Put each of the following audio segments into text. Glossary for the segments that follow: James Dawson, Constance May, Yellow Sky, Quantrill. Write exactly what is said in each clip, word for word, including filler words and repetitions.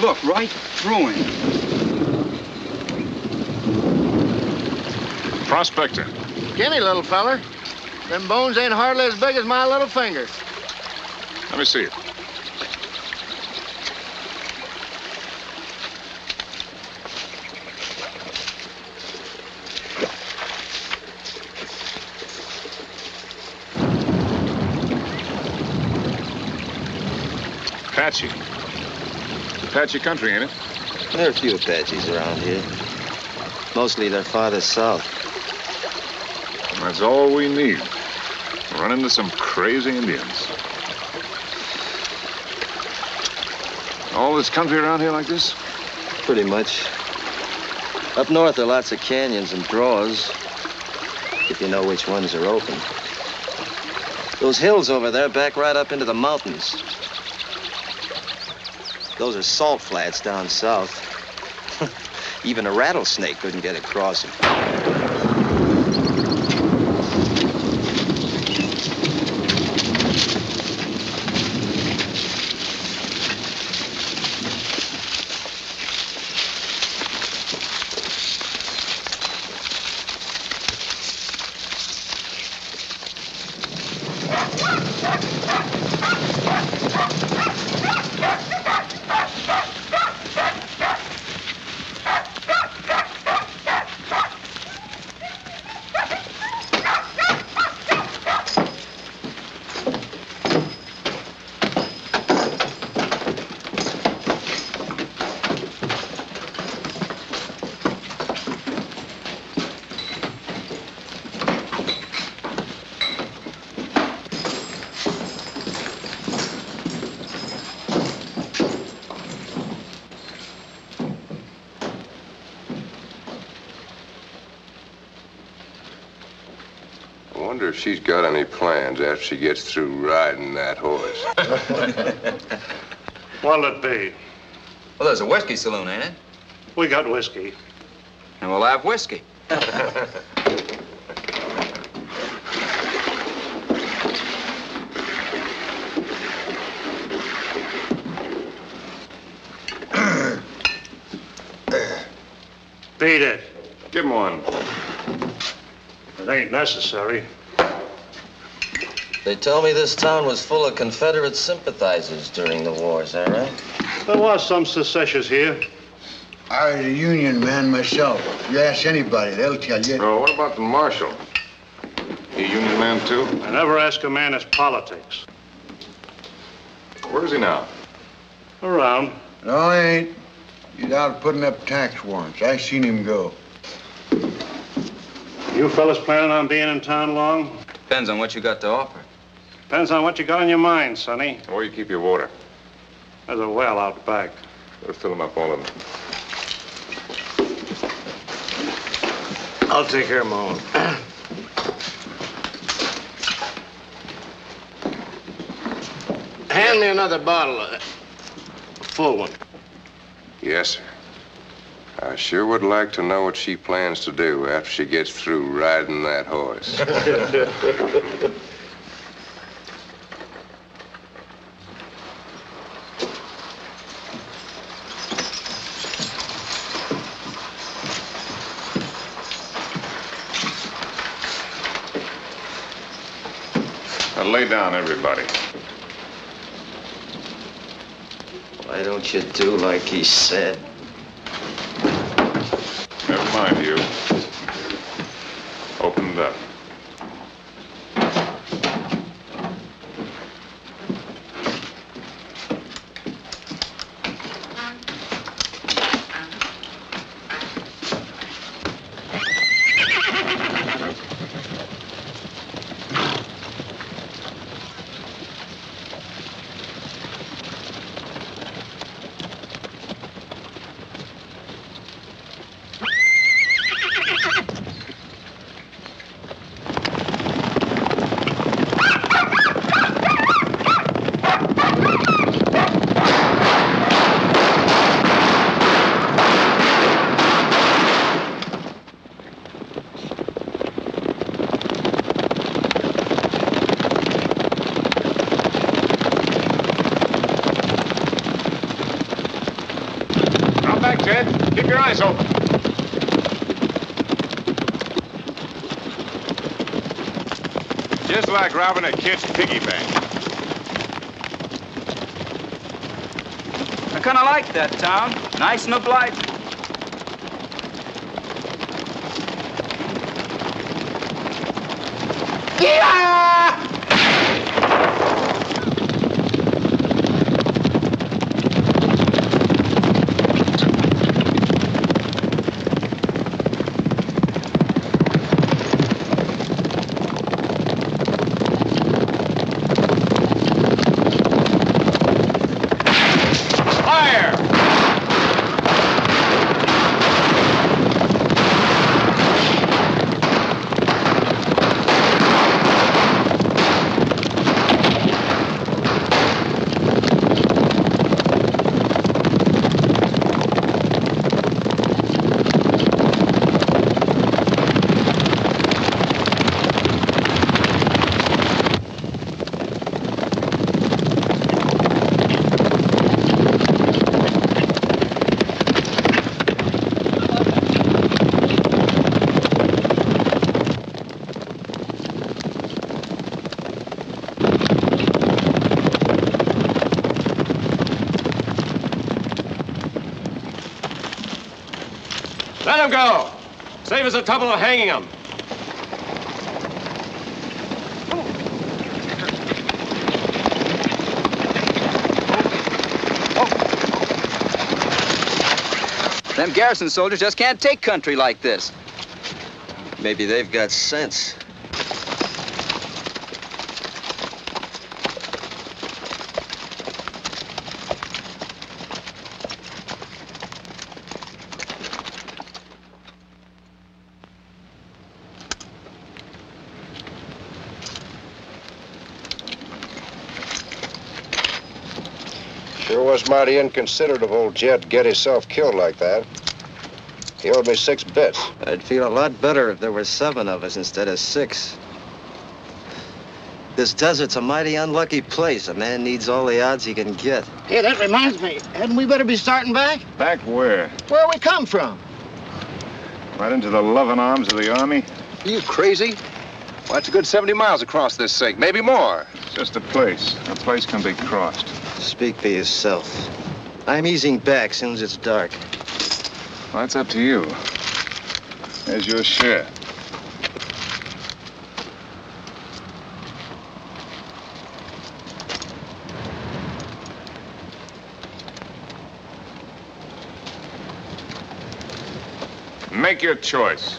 look right through him. Prospector. Gimme, little feller. Them bones ain't hardly as big as my little finger. Let me see it. Apache. Apache country, ain't it? There are a few Apaches around here. Mostly they're farther south. And that's all we need. Run into some crazy Indians. All this country around here like this? Pretty much. Up north there are lots of canyons and draws, if you know which ones are open. Those hills over there back right up into the mountains. Those are salt flats down south. Even a rattlesnake couldn't get across them. If she's got any plans after she gets through riding that horse. What'll it be? Well, there's a whiskey saloon, ain't it? We got whiskey. And we'll have whiskey. Beat it. Give him one. It ain't necessary. They tell me this town was full of Confederate sympathizers during the war, is that right? There was some secessions here. I was a Union man myself. You ask anybody, they'll tell you. Oh, what about the Marshal? He a Union man, too? I never ask a man his politics. Where is he now? Around. No, he ain't. He's out putting up tax warrants. I seen him go. You fellas planning on being in town long? Depends on what you got to offer. Depends on what you got on your mind, Sonny. Where you keep your water? There's a well out back. Better fill them up, all of them. I'll take care of my own. Hand me another bottle of it. A full one. Yes, sir. I sure would like to know what she plans to do after she gets through riding that horse. Lay down, everybody. Why don't you do like he said? Never mind you. Open it up. This is like robbing a kid's piggy bank. I kind of like that town. Nice and obliging. Yeah! Let him go. Save us the trouble of hanging him. Them garrison soldiers just can't take country like this. Maybe they've got sense. Was mighty inconsiderate of old Jed to get himself killed like that. He owed me six bits. I'd feel a lot better if there were seven of us instead of six. This desert's a mighty unlucky place. A man needs all the odds he can get. Hey, that reminds me. Hadn't we better be starting back? Back where? Where we come from. Right into the loving arms of the army? Are you crazy? Well, that's a good seventy miles across this sink, maybe more. It's just a place. A place can be crossed. Speak for yourself. I'm easing back soon as it's dark. Well, that's up to you. There's your share. Make your choice.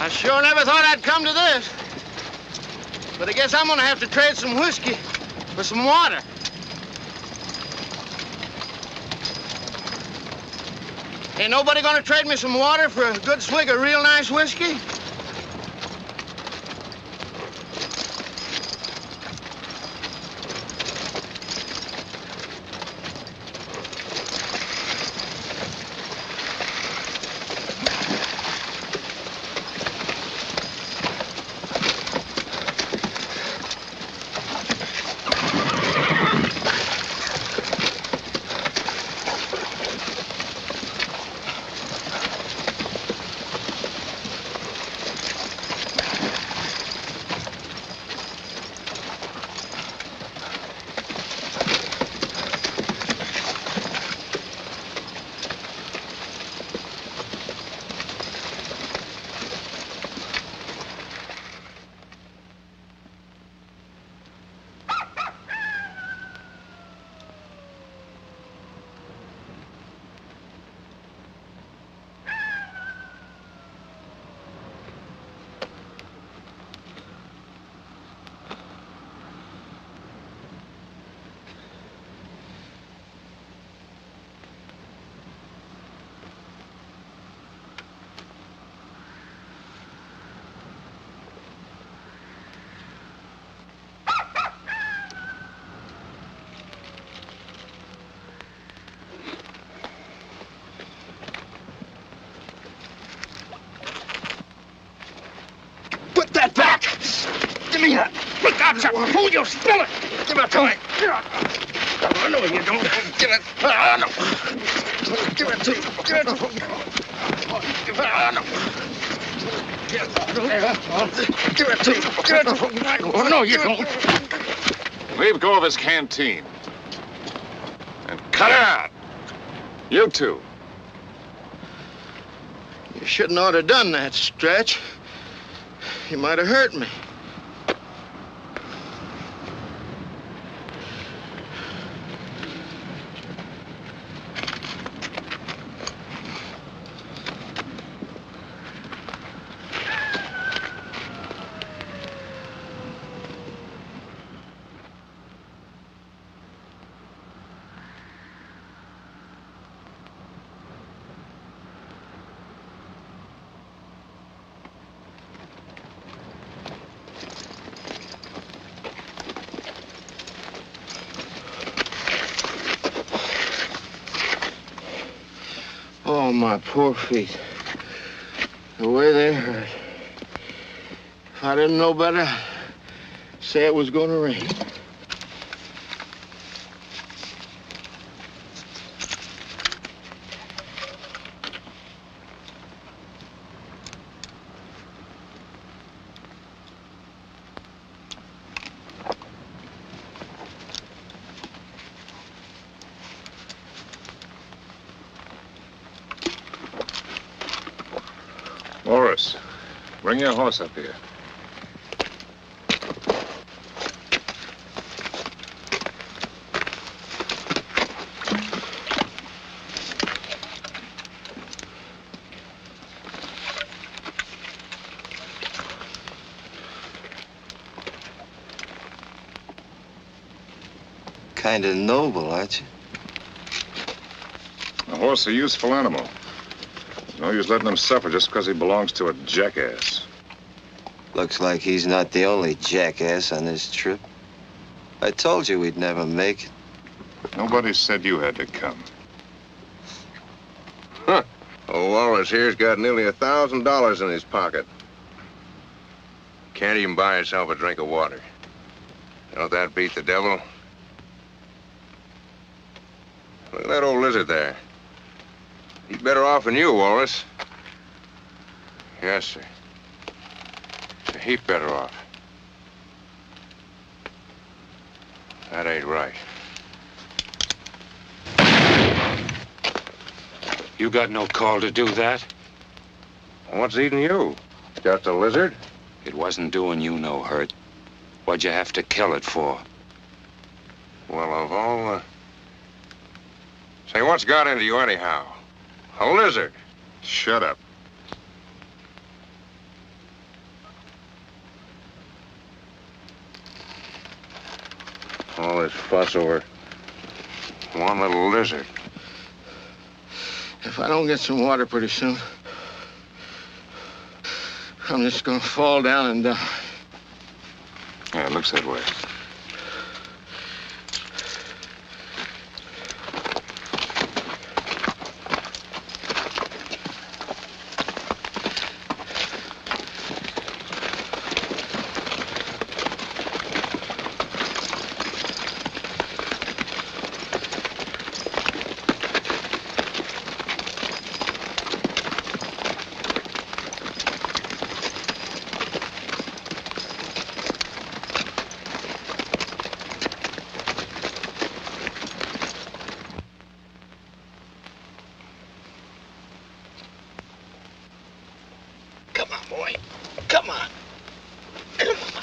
I sure never thought I'd come to this. But I guess I'm gonna have to trade some whiskey for some water. Ain't nobody gonna trade me some water for a good swig of real nice whiskey? Hold your stomach! Give it to me! I know you don't. Give it. I know. Give it to me. Give it to me. Give it. I know. Give it. Give it to me. Give it to me. I know you don't. Leave go of his canteen. And cut it out. You two. You shouldn't ought to have done that, Stretch. You might have hurt me. My poor feet, the way they hurt. If I didn't know better, I'd say it was gonna rain. Bring your horse up here. Kind of noble, aren't you? A horse, a useful animal. No use letting him suffer just because he belongs to a jackass. Looks like he's not the only jackass on this trip. I told you we'd never make it. Nobody said you had to come. Huh. Old Walrus here's got nearly a thousand dollars in his pocket. Can't even buy himself a drink of water. Don't that beat the devil? Look at that old lizard there. He's better off than you, Walrus. Yes, sir. He's a heap better off. That ain't right. You got no call to do that. What's eating you? Just a lizard? It wasn't doing you no hurt. What'd you have to kill it for? Well, of all the... Say, what's got into you anyhow? A lizard. Shut up. All this fuss over one little lizard. If I don't get some water pretty soon, I'm just gonna fall down and die. Yeah, it looks that way. Boy, come on. Come on.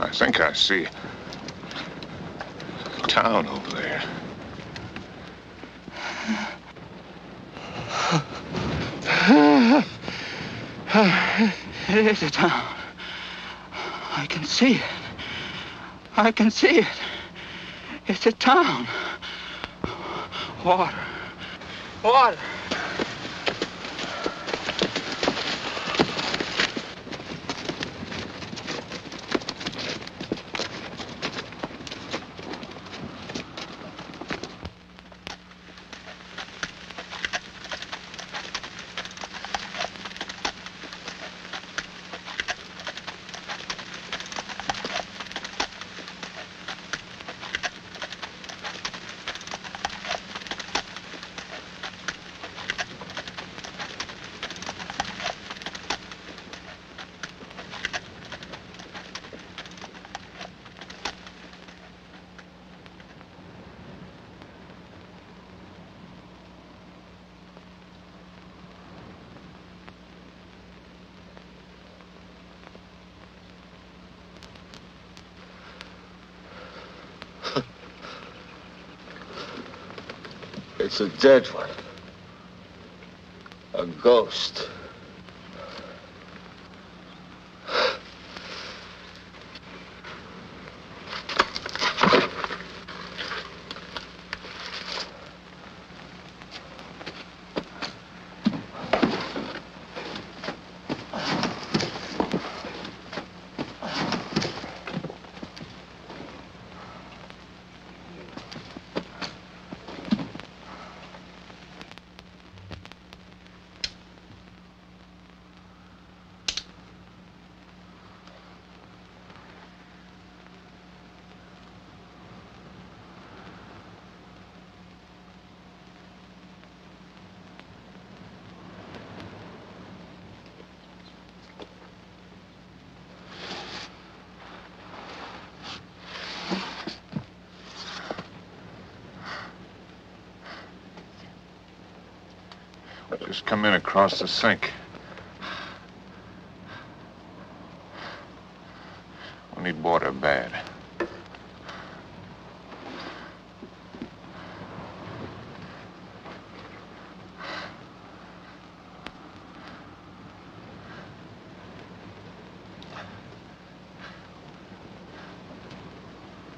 I think I see a town over there. It is a town. I can see it. I can see it. It's a town. Water. Water. It's a dead one, a ghost. Just come in across the sink. We need water bad.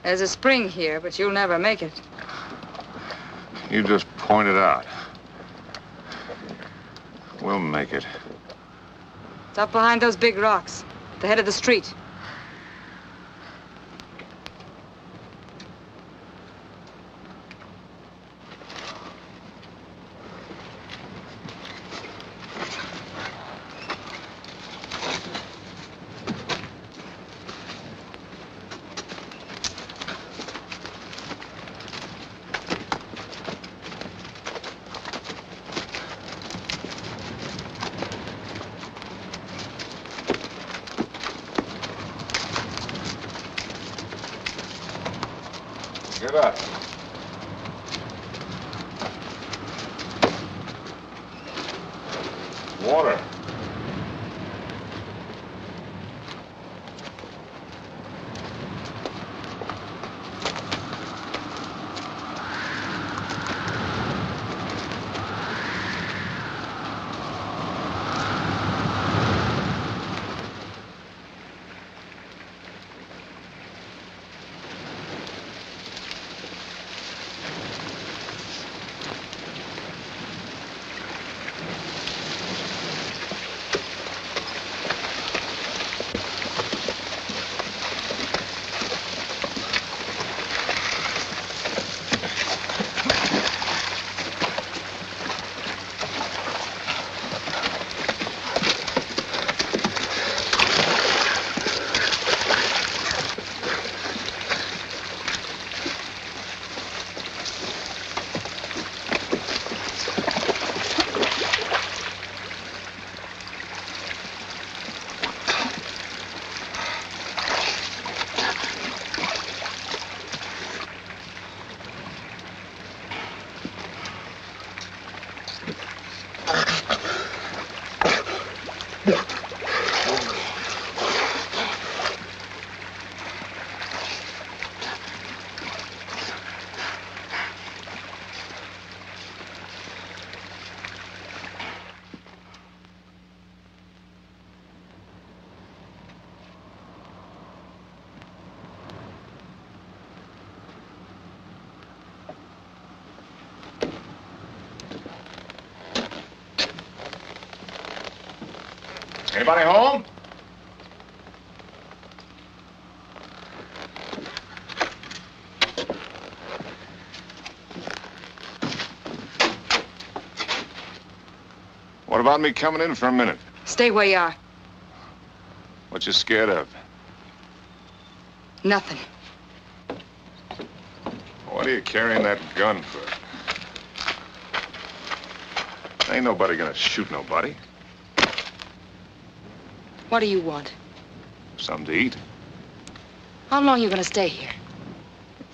There's a spring here, but you'll never make it. You just point it out. We'll make it. It's up behind those big rocks, at the head of the street. Give up. Water. Anybody home? What about me coming in for a minute? Stay where you are. What you scared of? Nothing. What are you carrying that gun for? Ain't nobody gonna shoot nobody. What do you want? Something to eat. How long are you going to stay here?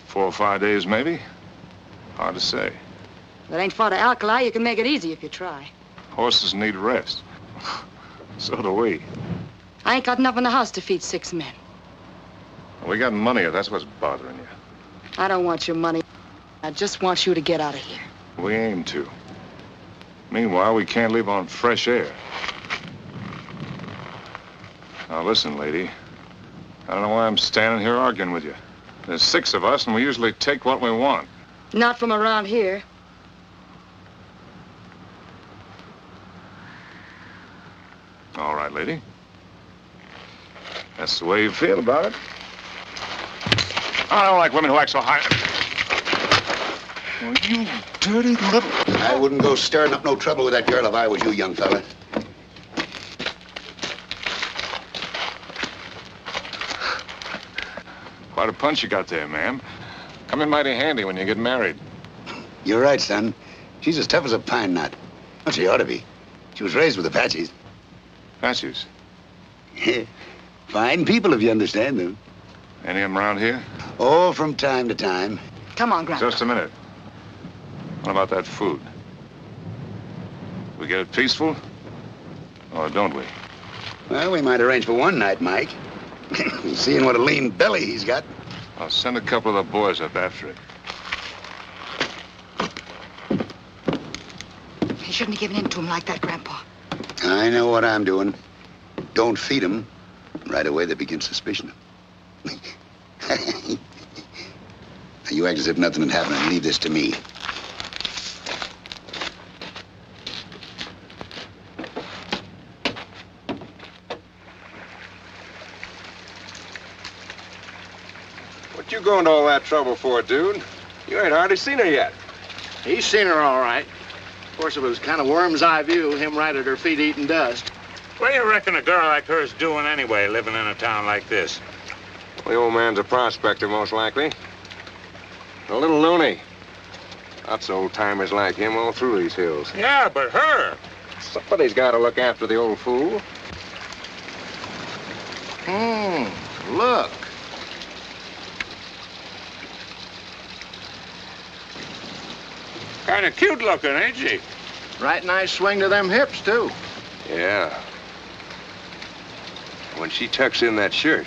Four or five days, maybe. Hard to say. If it ain't far to Alkali, you can make it easy if you try. Horses need rest. So do we. I ain't got enough in the house to feed six men. We got money, or that's what's bothering you. I don't want your money. I just want you to get out of here. We aim to. Meanwhile, we can't live on fresh air. Now, listen, lady, I don't know why I'm standing here arguing with you. There's six of us, and we usually take what we want. Not from around here. All right, lady. That's the way you feel about it. I don't like women who act so high. Well, you dirty little... I wouldn't go stirring up no trouble with that girl if I was you, young fella. Quite a punch you got there, ma'am. Come in mighty handy when you get married. You're right, son. She's as tough as a pine knot. Well, she ought to be. She was raised with Apaches. Apaches? Yeah. Fine people, if you understand them. Any of them around here? Oh, from time to time. Come on, Grandpa. Just a minute. What about that food? We get it peaceful? Or don't we? Well, we might arrange for one night, Mike. Seeing what a lean belly he's got. I'll send a couple of the boys up after it. You shouldn't have given in to him like that, Grandpa. I know what I'm doing. Don't feed him. Right away, they begin suspicion him. You act as if nothing had happened and leave this to me. You going to all that trouble for, dude? You ain't hardly seen her yet. He's seen her all right. Of course, it was kind of worm's eye view, him right at her feet eating dust. What do you reckon a girl like her's doing anyway, living in a town like this? Well, the old man's a prospector, most likely. A little loony. Lots of old-timers like him all through these hills. Yeah, but her. Somebody's got to look after the old fool. Hmm, look. Kind of cute looking, ain't she? Right nice swing to them hips, too. Yeah. When she tucks in that shirt.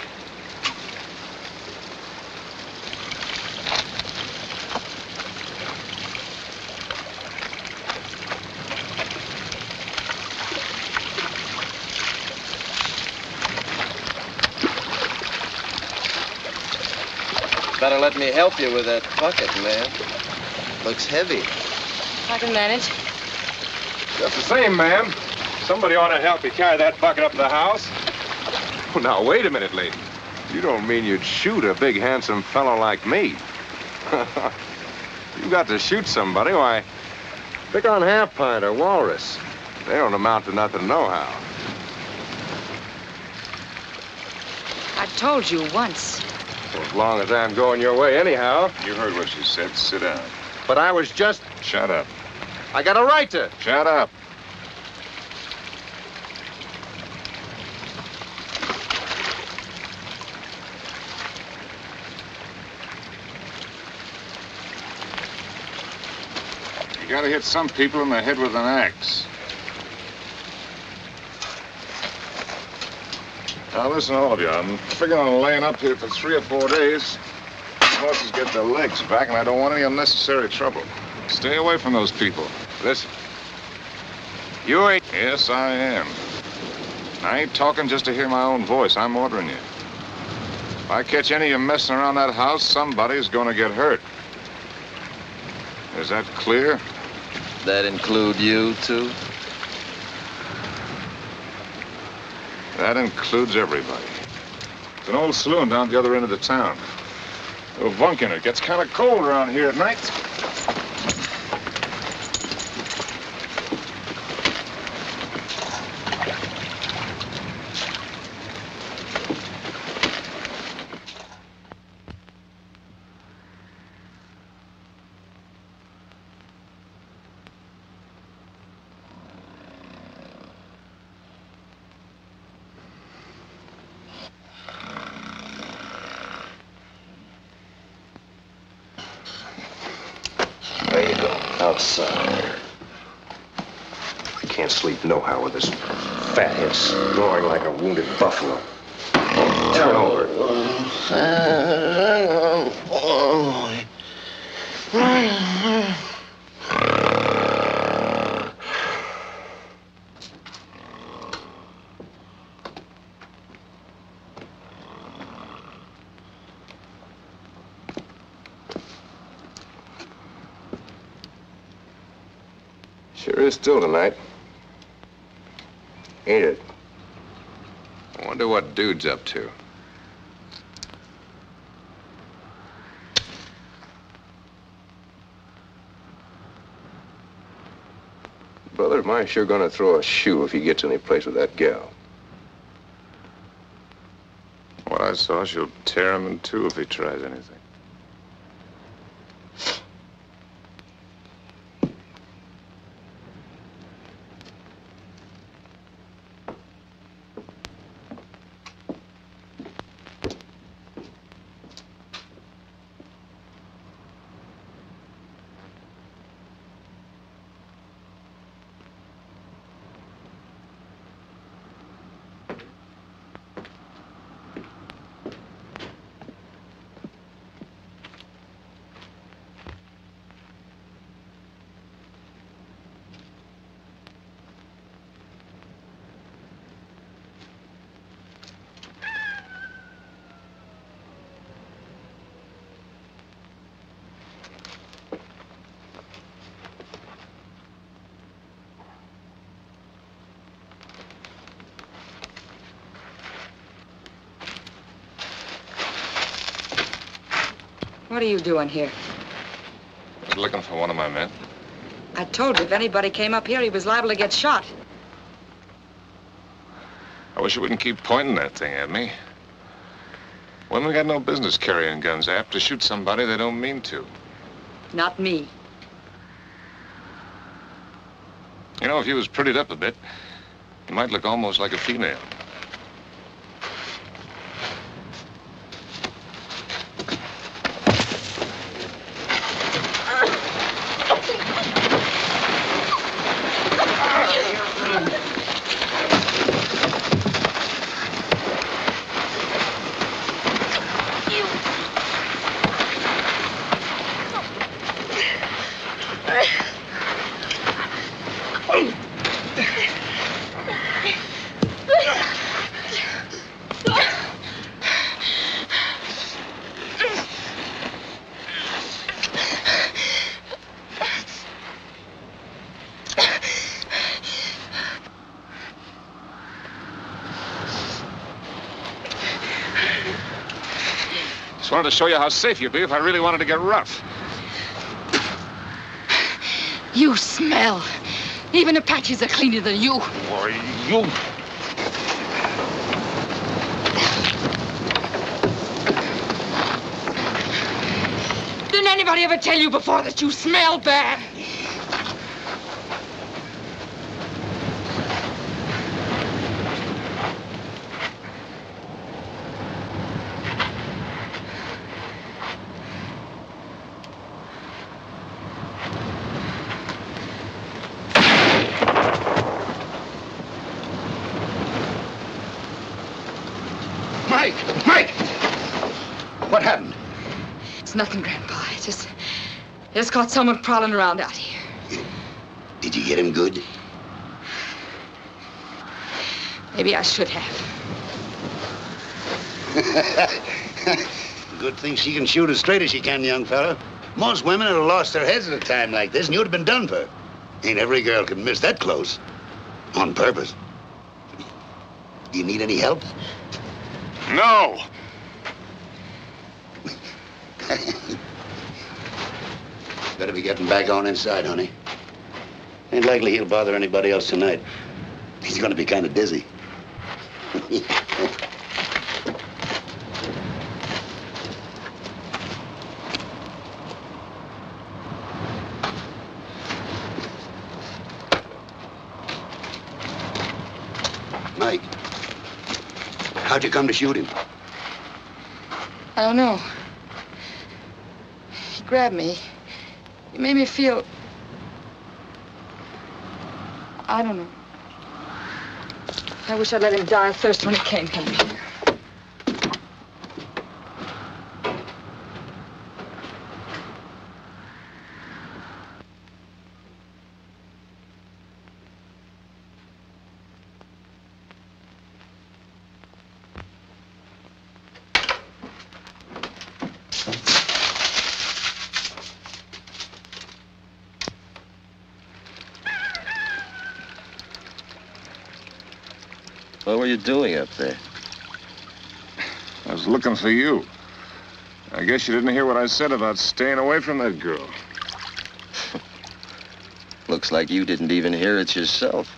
Better let me help you with that bucket, man. Looks heavy. I can manage. Just the same, ma'am. Somebody ought to help you carry that bucket up to the house. Oh, now, wait a minute, lady. You don't mean you'd shoot a big, handsome fellow like me. You got to shoot somebody, why, pick on Half Pint or Walrus. They don't amount to nothing nohow. I told you once. Well, as long as I'm going your way anyhow. You heard what she said. Sit down. But I was just... Shut up. I got a right to... Shut up. You gotta hit some people in the head with an axe. Now, listen, all of you, I'm figuring on laying up here for three or four days. Horses get their legs back, and I don't want any unnecessary trouble. Stay away from those people. Listen. You ain't... Yes, I am. I ain't talking just to hear my own voice. I'm ordering you. If I catch any of you messing around that house, somebody's gonna get hurt. Is that clear? That include you, too? That includes everybody. It's an old saloon down at the other end of the town. A little bunk in it. Gets kind of cold around here at night. Nohow with this fathead snoring like a wounded buffalo. Turn over. Sure is still tonight. Ain't it? I wonder what dude's up to. Brother of mine's sure gonna throw a shoe if he gets any place with that gal. What I saw, she'll tear him in two if he tries anything. What are you doing here? I was looking for one of my men. I told you, if anybody came up here, he was liable to get shot. I wish you wouldn't keep pointing that thing at me. Women got no business carrying guns. Apt to shoot somebody they don't mean to. Not me. You know, if you was prettied up a bit, you might look almost like a female. Just wanted to show you how safe you'd be if I really wanted to get rough. You smell. Even Apaches are cleaner than you. Why, you... Didn't anybody ever tell you before that you smell bad? Mike! Mike! What happened? It's nothing, Grandpa. I just, I just caught someone prowling around out here. You, did you get him good? Maybe I should have. Good thing she can shoot as straight as she can, young fella. Most women would have lost their heads at a time like this, and you'd have been done for. Ain't every girl can miss that close. On purpose. Do you need any help? No! Better be getting back on inside, honey. Ain't likely he'll bother anybody else tonight. He's gonna be kind of dizzy. Mike. How'd you come to shoot him? I don't know. He grabbed me. He made me feel... I don't know. I wish I'd let him die of thirst when he came to me. What were you doing up there? I was looking for you. I guess you didn't hear what I said about staying away from that girl. Looks like you didn't even hear it yourself.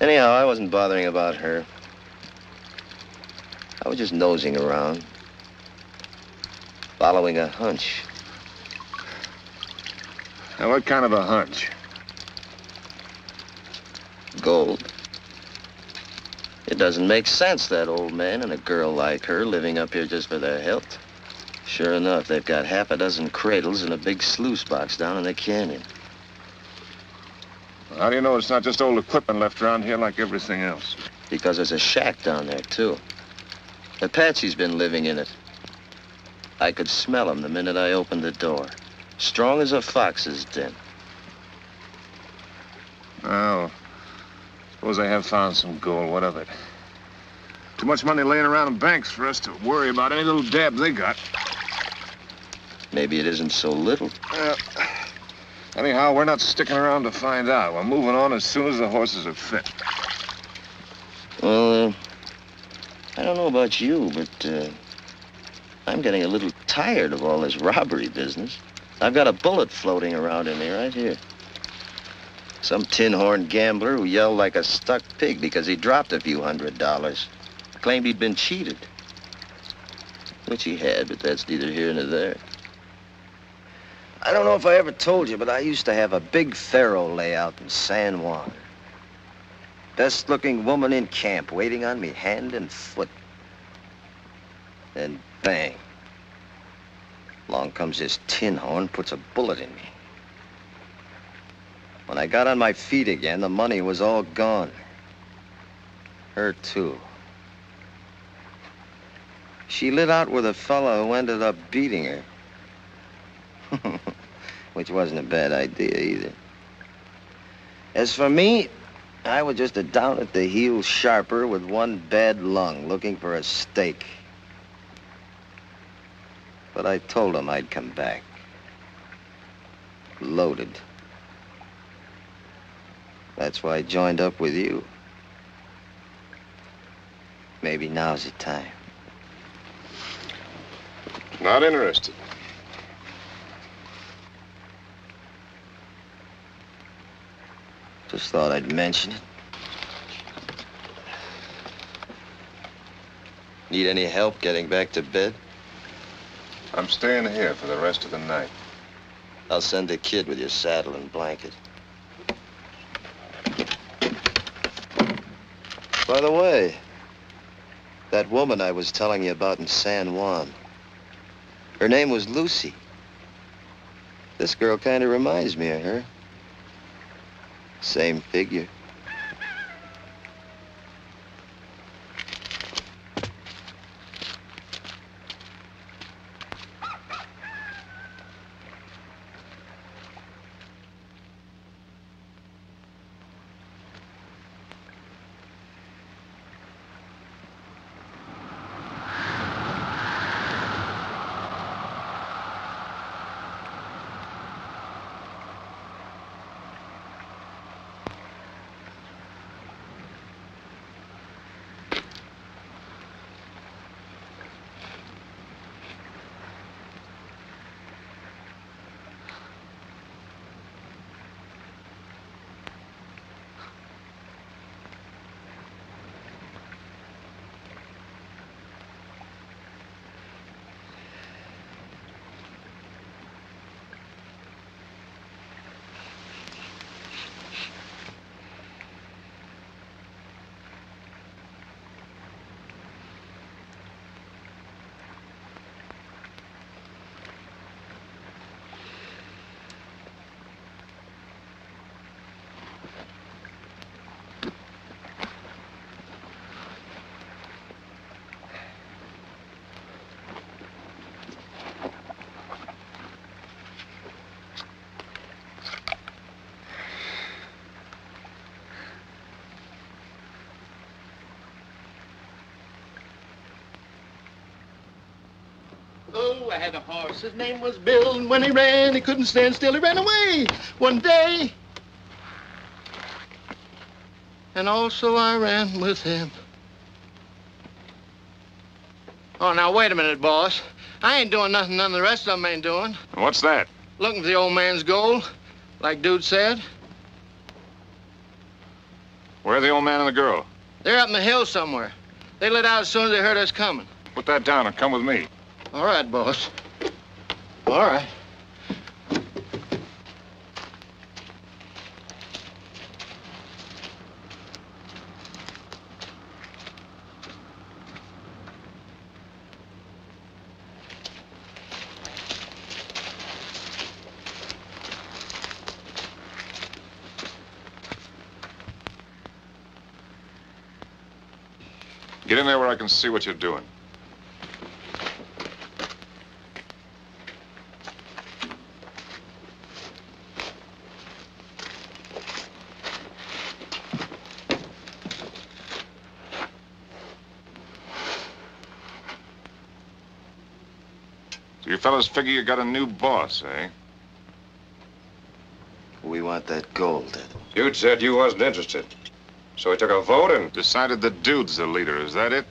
Anyhow, I wasn't bothering about her. I was just nosing around, following a hunch. Now, what kind of a hunch? Gold. It doesn't make sense, that old man and a girl like her living up here just for their health. Sure enough, they've got half a dozen cradles and a big sluice box down in the canyon. Well, how do you know it's not just old equipment left around here like everything else? Because there's a shack down there, too. Apache's been living in it. I could smell him the minute I opened the door. Strong as a fox's den. Oh. Suppose I have found some gold, what of it? Too much money laying around in banks for us to worry about any little dab they got. Maybe it isn't so little. Well, anyhow, we're not sticking around to find out. We're moving on as soon as the horses are fit. Well, uh, I don't know about you, but uh, I'm getting a little tired of all this robbery business. I've got a bullet floating around in me right here. Some tin-horn gambler who yelled like a stuck pig because he dropped a few hundred dollars. Claimed he'd been cheated. Which he had, but that's neither here nor there. I don't know if I ever told you, but I used to have a big faro layout in San Juan. Best-looking woman in camp waiting on me hand and foot. Then bang. Along comes this tin-horn, puts a bullet in me. When I got on my feet again, the money was all gone. Her, too. She lit out with a fella who ended up beating her. Which wasn't a bad idea, either. As for me, I was just a down-at-the-heel sharper with one bad lung looking for a steak. But I told him I'd come back. Loaded. That's why I joined up with you. Maybe now's the time. Not interested. Just thought I'd mention it. Need any help getting back to bed? I'm staying here for the rest of the night. I'll send a kid with your saddle and blanket. By the way, that woman I was telling you about in San Juan, her name was Lucy. This girl kind of reminds me of her. Same figure. Oh, I had a horse, his name was Bill, and when he ran, he couldn't stand still, he ran away one day. And also I ran with him. Oh, now, wait a minute, boss. I ain't doing nothing none of the rest of them ain't doing. What's that? Looking for the old man's gold, like dude said. Where are the old man and the girl? They're up in the hill somewhere. They let out as soon as they heard us coming. Put that down and come with me. All right, boss. All right. Get in there where I can see what you're doing. You fellas figure you got a new boss, eh? We want that gold. Dude said you wasn't interested. So we took a vote and decided the dude's the leader. Is that it?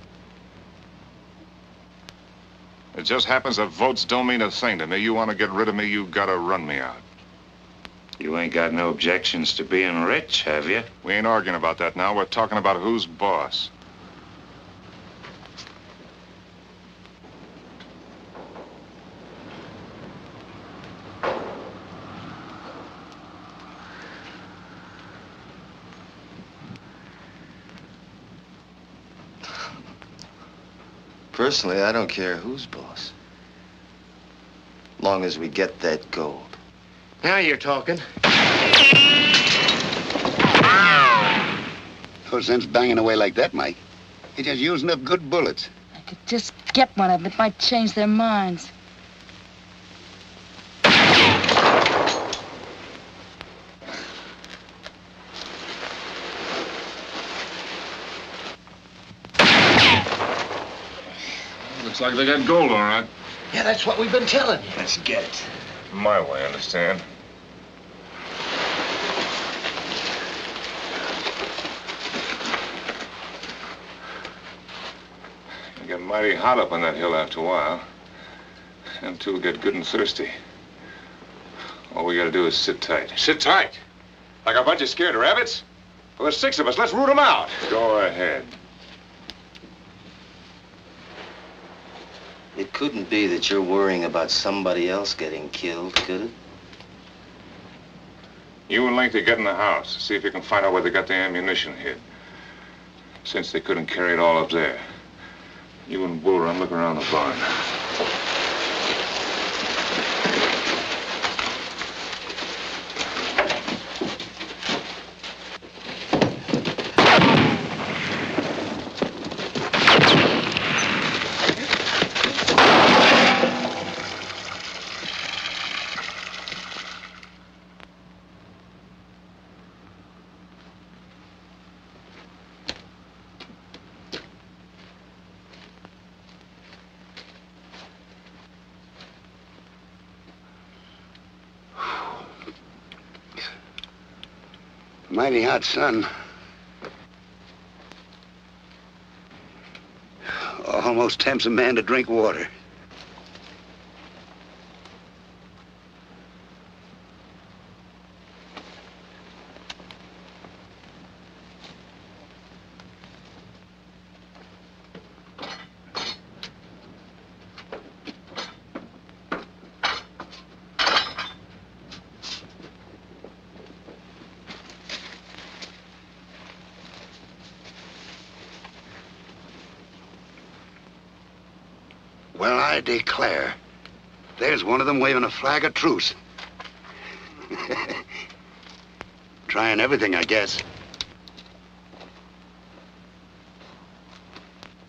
It just happens that votes don't mean a thing to me. You want to get rid of me, you gotta run me out. You ain't got no objections to being rich, have you? We ain't arguing about that now. We're talking about who's boss. Personally, I don't care who's boss. Long as we get that gold. Now you're talking. No sense banging away like that, Mike. You're just using up good bullets. I could just get one of them. It might change their minds. Looks like they got gold, all right. Yeah, that's what we've been telling you. Let's get it. My way, understand? You get mighty hot up on that hill after a while. them two will get good and thirsty. All we gotta do is sit tight. Sit tight? Like a bunch of scared rabbits? Well, there's six of us. Let's root them out. Go ahead. It couldn't be that you're worrying about somebody else getting killed, could it? You and Link, get in the house. See if you can find out where they got the ammunition hid. Since they couldn't carry it all up there. You and Bull Run look around the barn. Mighty hot sun. Almost tempts a man to drink water. Well, I declare, there's one of them waving a flag of truce. Trying everything, I guess.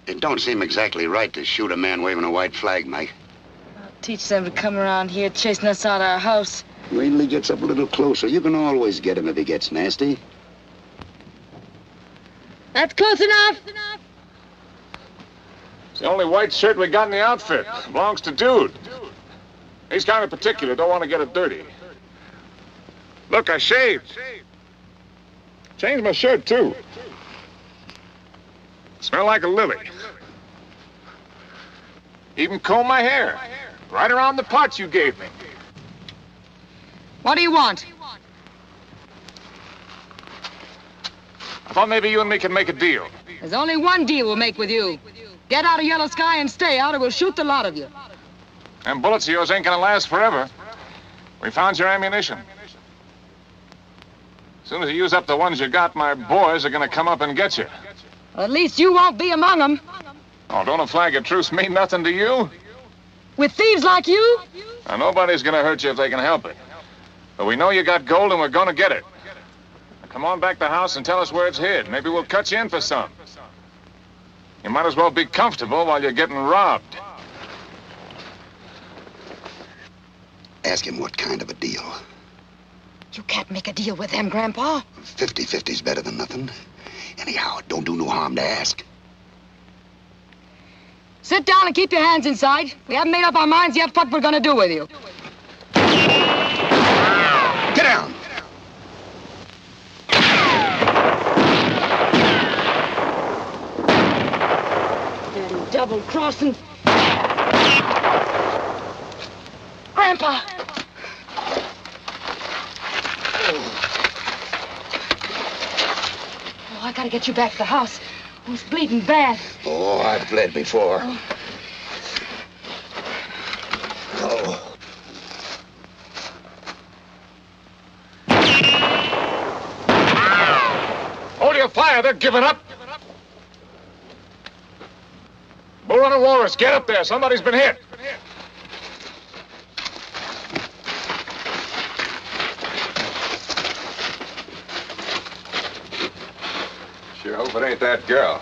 It don't seem exactly right to shoot a man waving a white flag, Mike. I'll teach them to come around here chasing us out of our house. Wait till he gets up a little closer. You can always get him if he gets nasty. That's close enough. The only white shirt we got in the outfit belongs to Dude. He's kind of particular, don't want to get it dirty. Look, I shaved. Changed my shirt, too. Smell like a lily. Even comb my hair. Right around the parts you gave me. What do you want? I thought maybe you and me could make a deal. There's only one deal we'll make with you. Get out of Yellow Sky and stay out, or we'll shoot the lot of you. Them bullets of yours ain't gonna last forever. We found your ammunition. As soon as you use up the ones you got, my boys are gonna come up and get you. Well, at least you won't be among them. Oh, don't a flag of truce mean nothing to you? With thieves like you? Now, nobody's gonna hurt you if they can help it. But we know you got gold and we're gonna get it. Now, come on back to the house and tell us where it's hid. Maybe we'll cut you in for some. You might as well be comfortable while you're getting robbed. Ask him what kind of a deal. You can't make a deal with them, Grandpa. fifty fifty's better than nothing. Anyhow, it don't do no harm to ask. Sit down and keep your hands inside. We haven't made up our minds yet what we're gonna do with you. Get down! Double-crossing. Grandpa! Oh, I gotta get you back to the house. I was bleeding bad. Oh, I've bled before. Oh. Oh. Hold your fire. They're giving up. Bull Run and Walrus, get up there. Somebody's been hit. Sure hope it ain't that girl.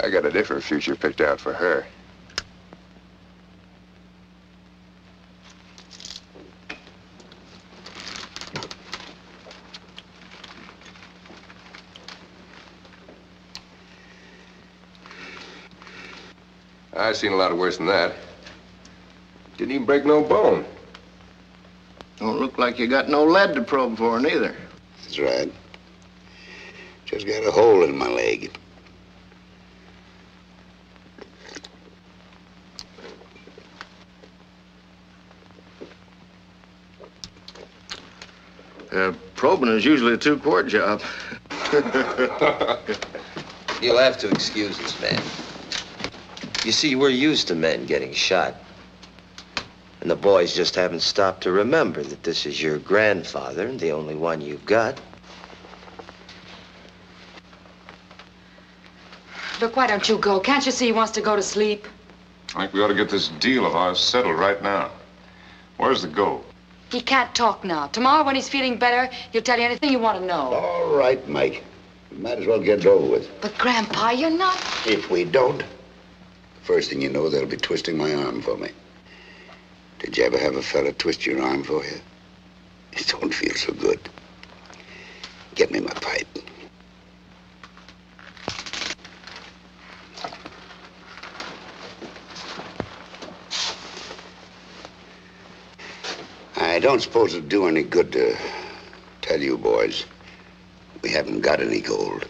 I got a different future picked out for her. I've seen a lot worse than that. Didn't even break no bone. Don't look like you got no lead to probe for, neither. That's right. Just got a hole in my leg. Uh, probing is usually a two-quart job. You'll have to excuse us, man. You see, we're used to men getting shot. And the boys just haven't stopped to remember that this is your grandfather and the only one you've got. Look, why don't you go? Can't you see he wants to go to sleep? I think we ought to get this deal of ours settled right now. Where's the gold? He can't talk now. Tomorrow, when he's feeling better, he'll tell you anything you want to know. All right, Mike. We might as well get it over with. But, Grandpa, you're not... If we don't, the first thing you know, they'll be twisting my arm for me. Did you ever have a fella twist your arm for you? It don't feel so good. Get me my pipe. I don't suppose it'd do any good to tell you boys we haven't got any gold.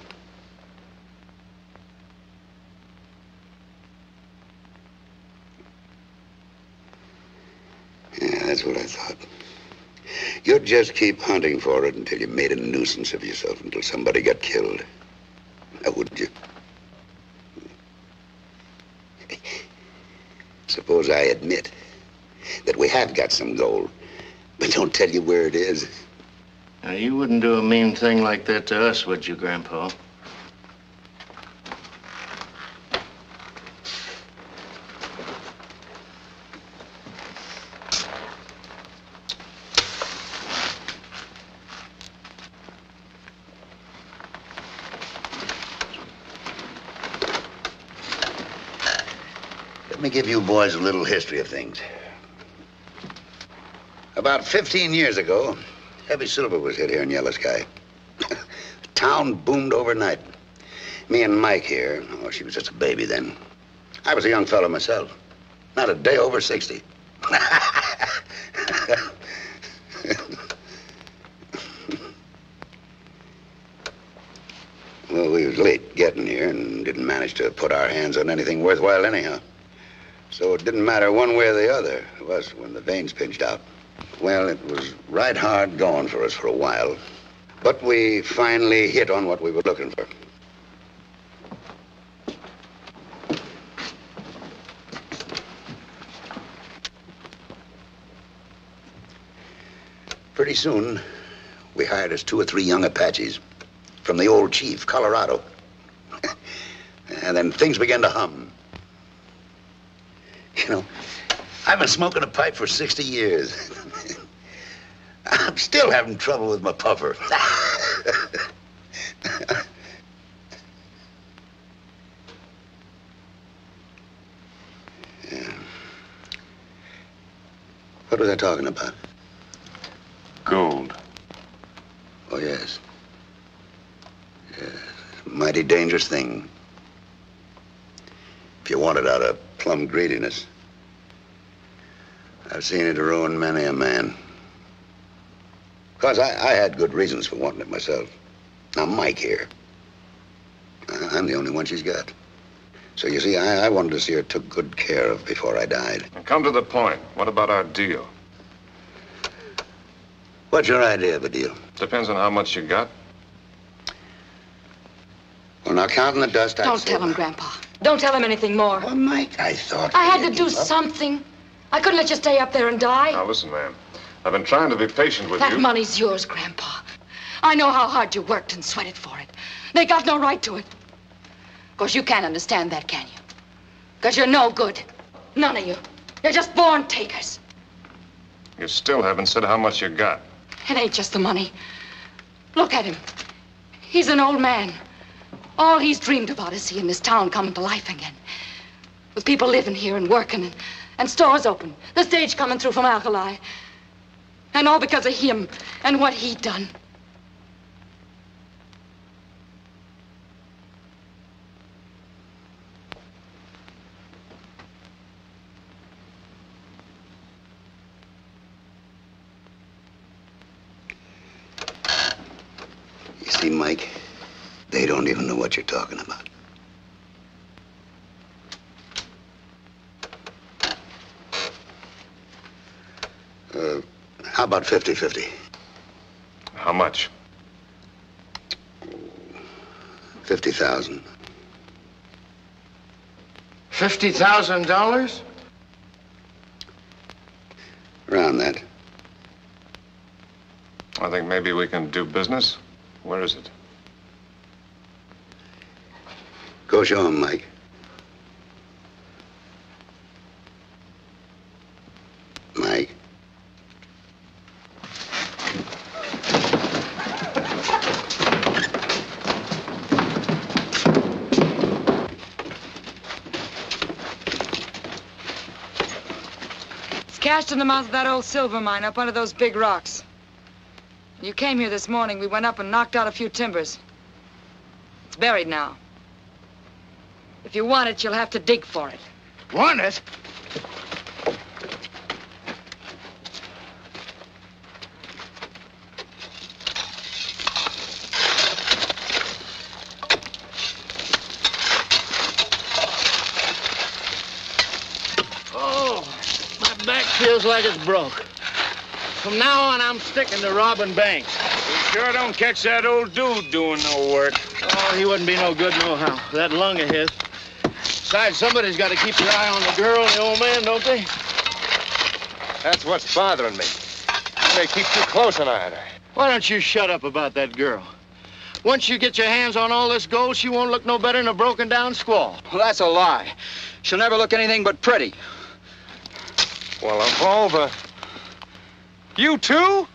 Yeah, that's what I thought. You'd just keep hunting for it until you made a nuisance of yourself, until somebody got killed. Now, wouldn't you? Suppose I admit that we have got some gold. But don't tell you where it is. Now, you wouldn't do a mean thing like that to us, would you, Grandpa? Let me give you boys a little history of things. About fifteen years ago, heavy silver was hit here in Yellow Sky. The town boomed overnight. Me and Mike here, oh, she was just a baby then. I was a young fellow myself, not a day over sixty. Well, we was late getting here and didn't manage to put our hands on anything worthwhile anyhow. So it didn't matter one way or the other of us when the veins pinched out. Well, it was right hard going for us for a while, but we finally hit on what we were looking for. Pretty soon, we hired us two or three young Apaches from the old chief, Colorado. And then things began to hum. You know, I've been smoking a pipe for sixty years. I'm still having trouble with my puffer. Yeah. What was I talking about? Gold. Oh, yes. Yes, it's a mighty dangerous thing. If you want it out of plumb greediness. I've seen it ruin many a man. Because I, I had good reasons for wanting it myself. Now, Mike here, I'm the only one she's got. So, you see, I, I wanted to see her took good care of before I died. And come to the point. What about our deal? What's your idea of a deal? Depends on how much you got. Well, now, counting the dust, I... Don't tell him, Grandpa. Don't tell him anything more. Well, Mike, I thought... I had to do something. I couldn't let you stay up there and die. Now, listen, ma'am. I've been trying to be patient with you. That money's yours, Grandpa. I know how hard you worked and sweated for it. They got no right to it. Of course, you can't understand that, can you? Because you're no good. None of you. You're just born takers. You still haven't said how much you got. It ain't just the money. Look at him. He's an old man. All he's dreamed about is seeing this town come to life again. With people living here and working and... and stores open, the stage coming through from Alkali. And all because of him and what he'd done. You see, Mike, they don't even know what you're talking about. Uh, how about fifty-fifty? How much? Fifty thousand. Fifty thousand dollars? Around that. I think maybe we can do business. Where is it? Go show him, Mike. Mike. It's cashed in the mouth of that old silver mine up under those big rocks. When you came here this morning, we went up and knocked out a few timbers. It's buried now. If you want it, you'll have to dig for it. Want it? Oh, my back feels like it's broke. From now on, I'm sticking to robbing banks. You sure don't catch that old dude doing no work. Oh, he wouldn't be no good nohow. That lung of his. Besides, somebody's got to keep their eye on the girl and the old man, don't they? That's what's bothering me. They keep too close an eye on her. Why don't you shut up about that girl? Once you get your hands on all this gold, she won't look no better than a broken-down squaw. Well, that's a lie. She'll never look anything but pretty. Well, of all the... You too?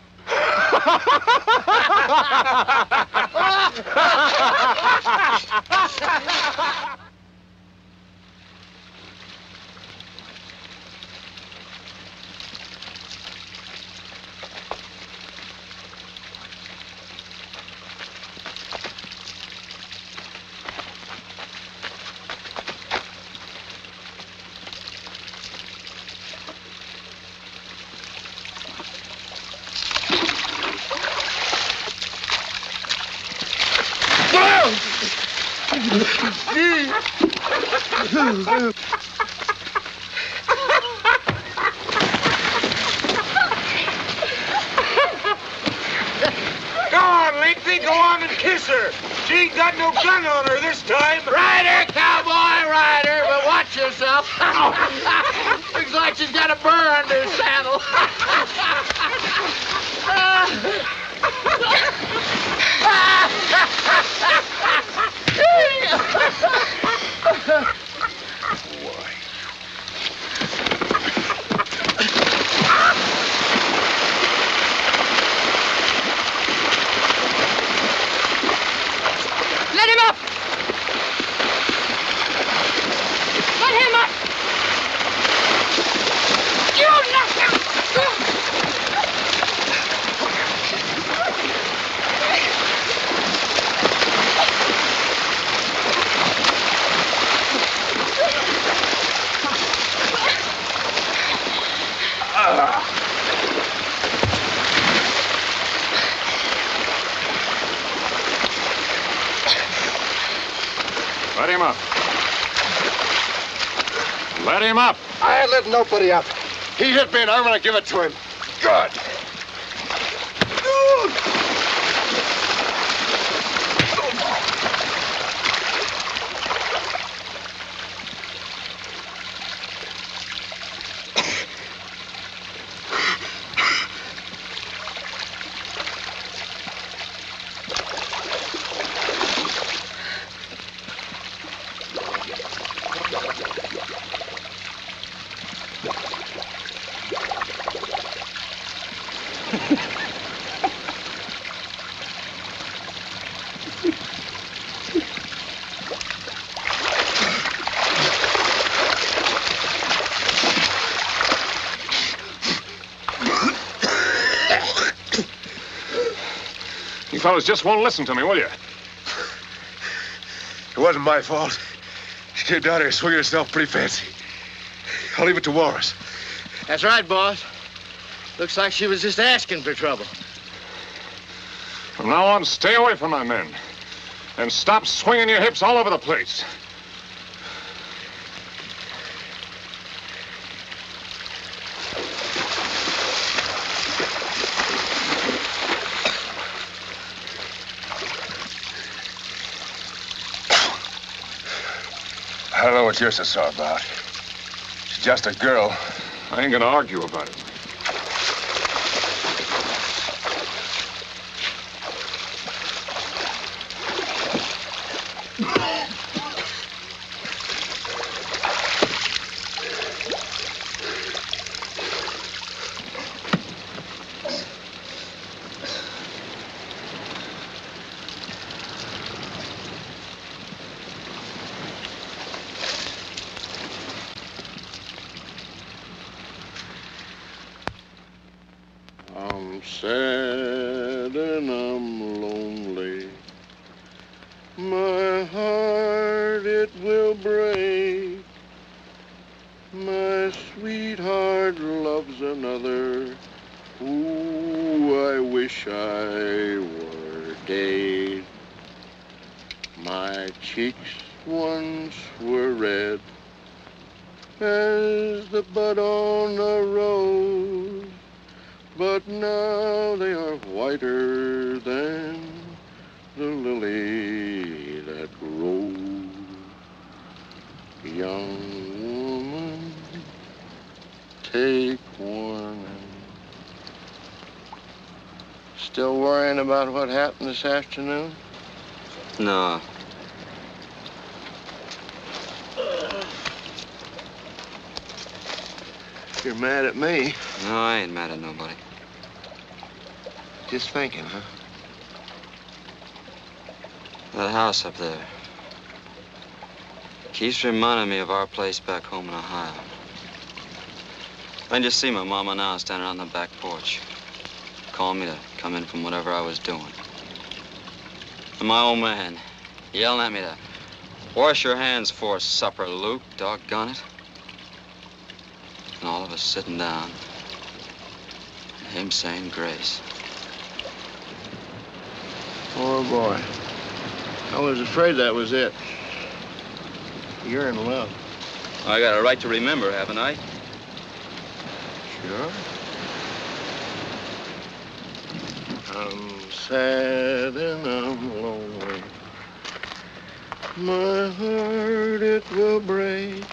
Nobody up. He hit me, and I'm gonna give it to him. Good. You fellas just won't listen to me, will you? It wasn't my fault. She came down here swinging herself pretty fancy. I'll leave it to Walrus. That's right, boss. Looks like she was just asking for trouble. From now on, stay away from my men. And stop swinging your hips all over the place. what you're so sore about. She's just a girl. I ain't gonna argue about it. About what happened this afternoon? No. You're mad at me? No, I ain't mad at nobody. Just thinking, huh? That house up there keeps reminding me of our place back home in Ohio. I just see my mama now standing on the back porch. Called me to come in from whatever I was doing. And my old man yelling at me to wash your hands for supper, Luke, doggone it. And all of us sitting down, and him saying grace. Poor boy. I was afraid that was it. You're in love. I got a right to remember, haven't I? Sure. I'm sad and I'm lonely. My heart, it will break.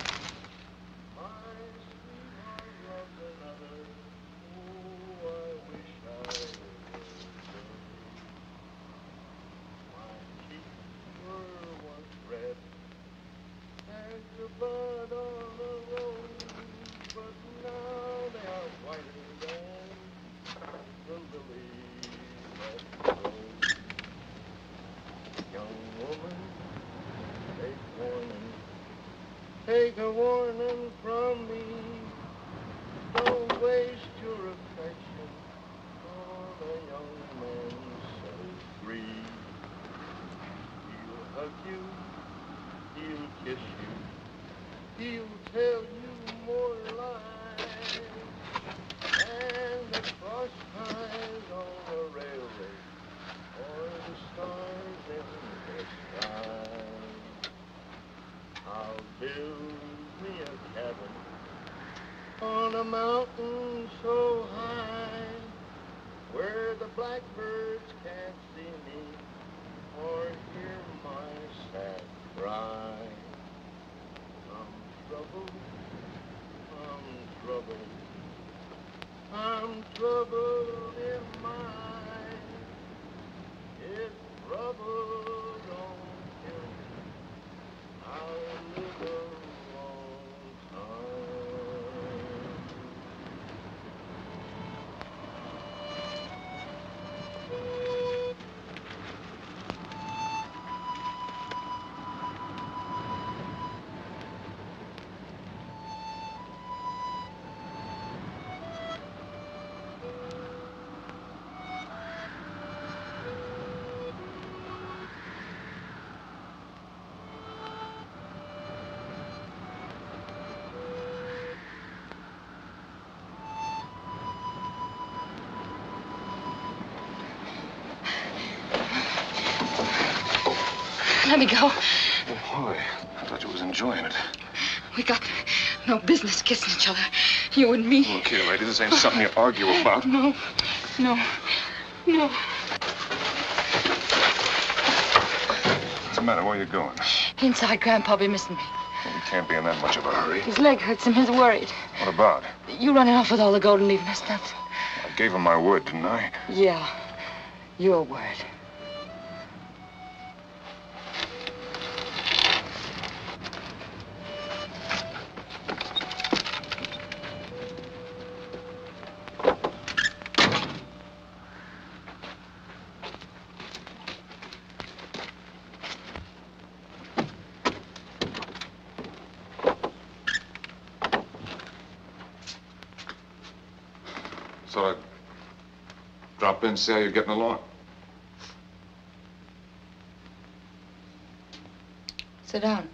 Let me go. Boy, I thought you was enjoying it. We got no business kissing each other, you and me. Look here, lady, this ain't oh. something you argue about. No, no, no. What's the matter? Where are you going? Inside. Grandpa be missing me. He can't be in that much of a hurry. His leg hurts him. He's worried. What about? You running off with all the gold and leaving us nothing. I gave him my word, didn't I? Yeah, your word. And see how you're getting along. Sit down.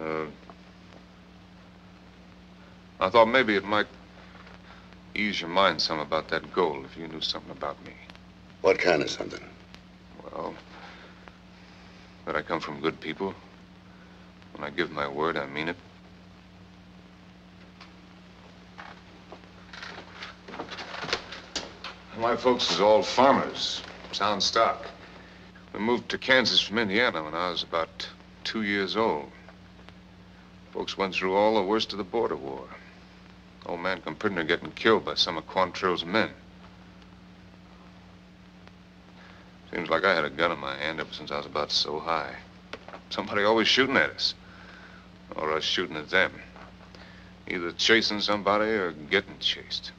Uh, I thought maybe it might ease your mind some about that gold if you knew something about me. What kind of something? Well, that I come from good people. When I give my word, I mean it. My folks is all farmers, sound stock. We moved to Kansas from Indiana when I was about two years old. Folks went through all the worst of the border war. Old man come prisoner getting killed by some of Quantrill's men. Seems like I had a gun in my hand ever since I was about so high. Somebody always shooting at us, or us shooting at them. Either chasing somebody or getting chased.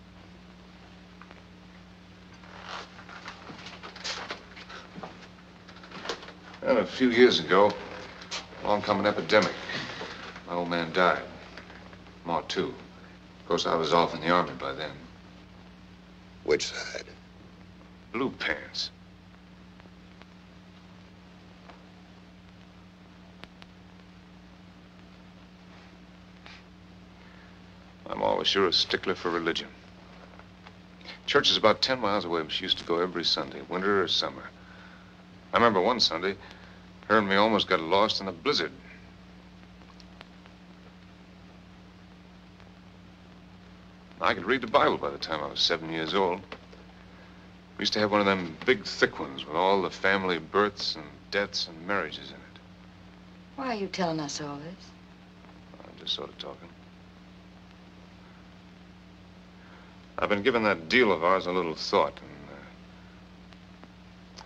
And a few years ago, along come an epidemic. My old man died. Ma, too. Of course, I was off in the army by then. Which side? Blue pants. I'm always sure a stickler for religion. Church is about ten miles away, but she used to go every Sunday, winter or summer. I remember one Sunday, her and me almost got lost in a blizzard. I could read the Bible by the time I was seven years old. We used to have one of them big, thick ones with all the family births and deaths and marriages in it. Why are you telling us all this? I'm just sort of talking. I've been giving that deal of ours a little thought, and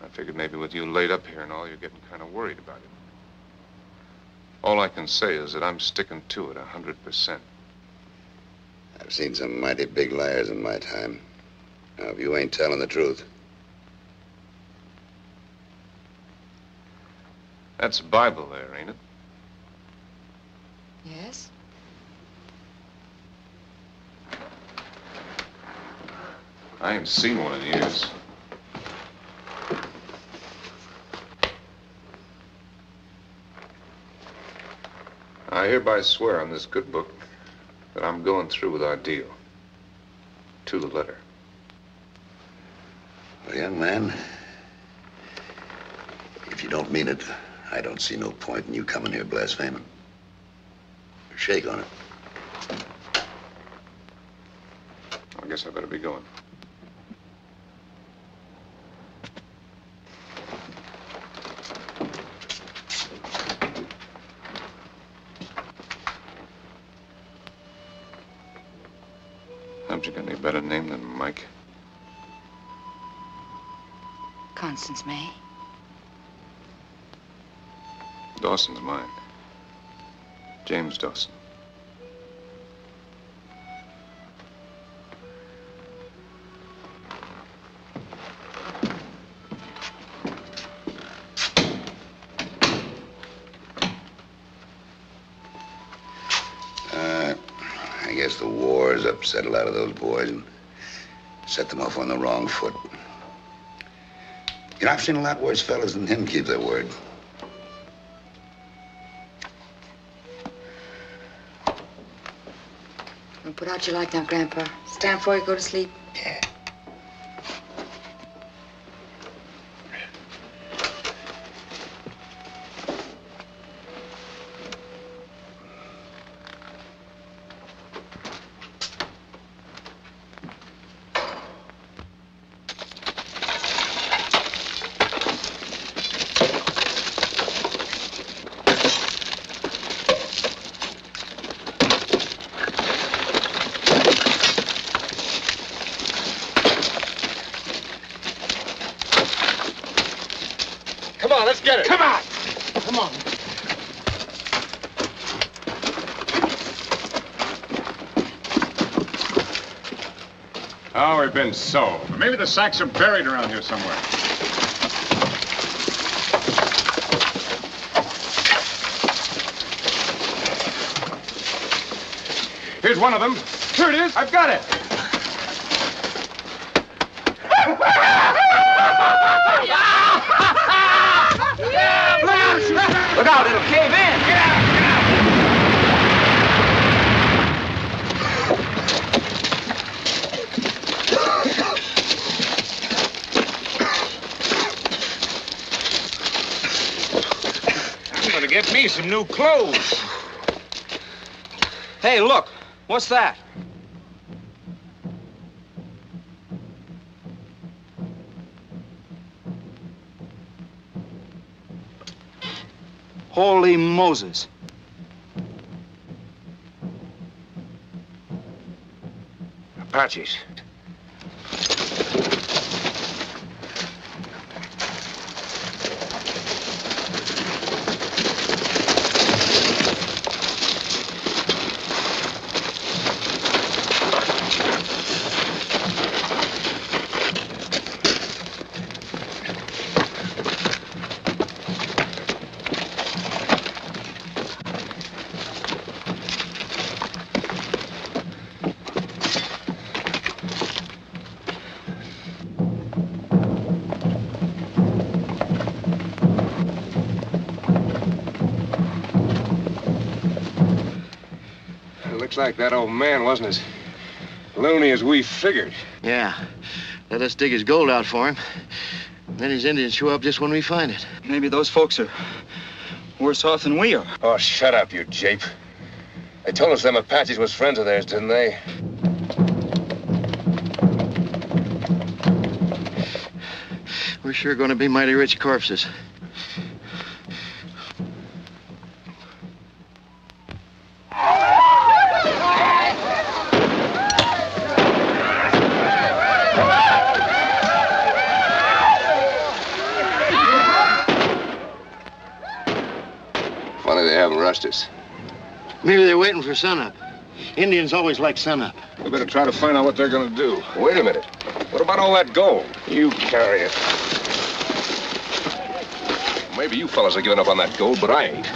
uh, I figured maybe with you laid up here and all, you're getting kind of worried about it. All I can say is that I'm sticking to it one hundred percent. I've seen some mighty big liars in my time. Now, if you ain't telling the truth. That's Bible there, ain't it? Yes. I ain't seen one in years. I hereby swear on this good book that I'm going through with our deal, to the letter. Well, young man, if you don't mean it, I don't see no point in you coming here blaspheming. Shake on it. I guess I better be going. Mike. Constance May. Dawson's mine. James Dawson. Uh, I guess the war's upset a lot of those boys. Set them off on the wrong foot. You know, I've seen a lot worse fellas than him keep their word. Don't put out your light now, Grandpa. It's time before you go to sleep. Yeah. let's get it. Come on. Come on. Oh, we've been sold. Maybe the sacks are buried around here somewhere. Here's one of them. Here it is. I've got it. Look out, it'll cave in. Get out, get out. I'm gonna get me some new clothes. Hey, look, what's that? Holy Moses. Apaches. Looks like that old man wasn't as loony as we figured. Yeah. Let us dig his gold out for him. Then his Indians show up just when we find it. Maybe those folks are worse off than we are. Oh, shut up, you jape. They told us them Apaches was friends of theirs, didn't they? We're sure going to be mighty rich corpses. Maybe they're waiting for sunup. Indians always like sunup. We better try to find out what they're gonna do. Wait a minute. What about all that gold? You carry it. Maybe you fellas are giving up on that gold, but I ain't.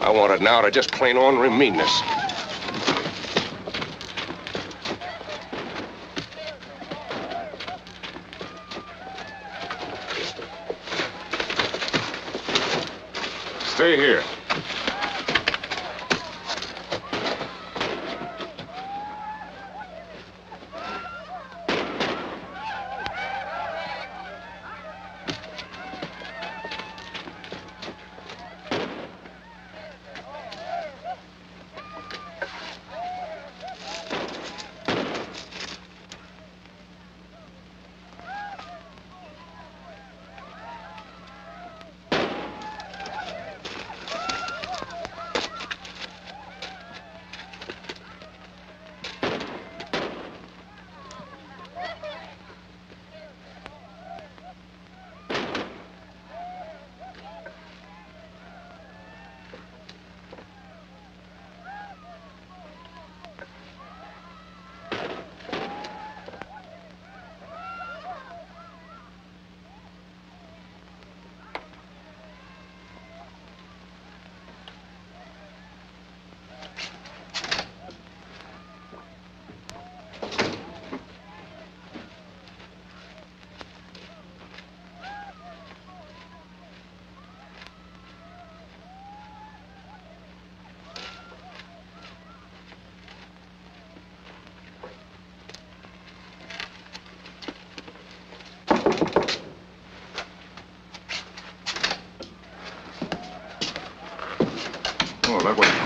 I want it now to just plain ornery meanness. Stay here.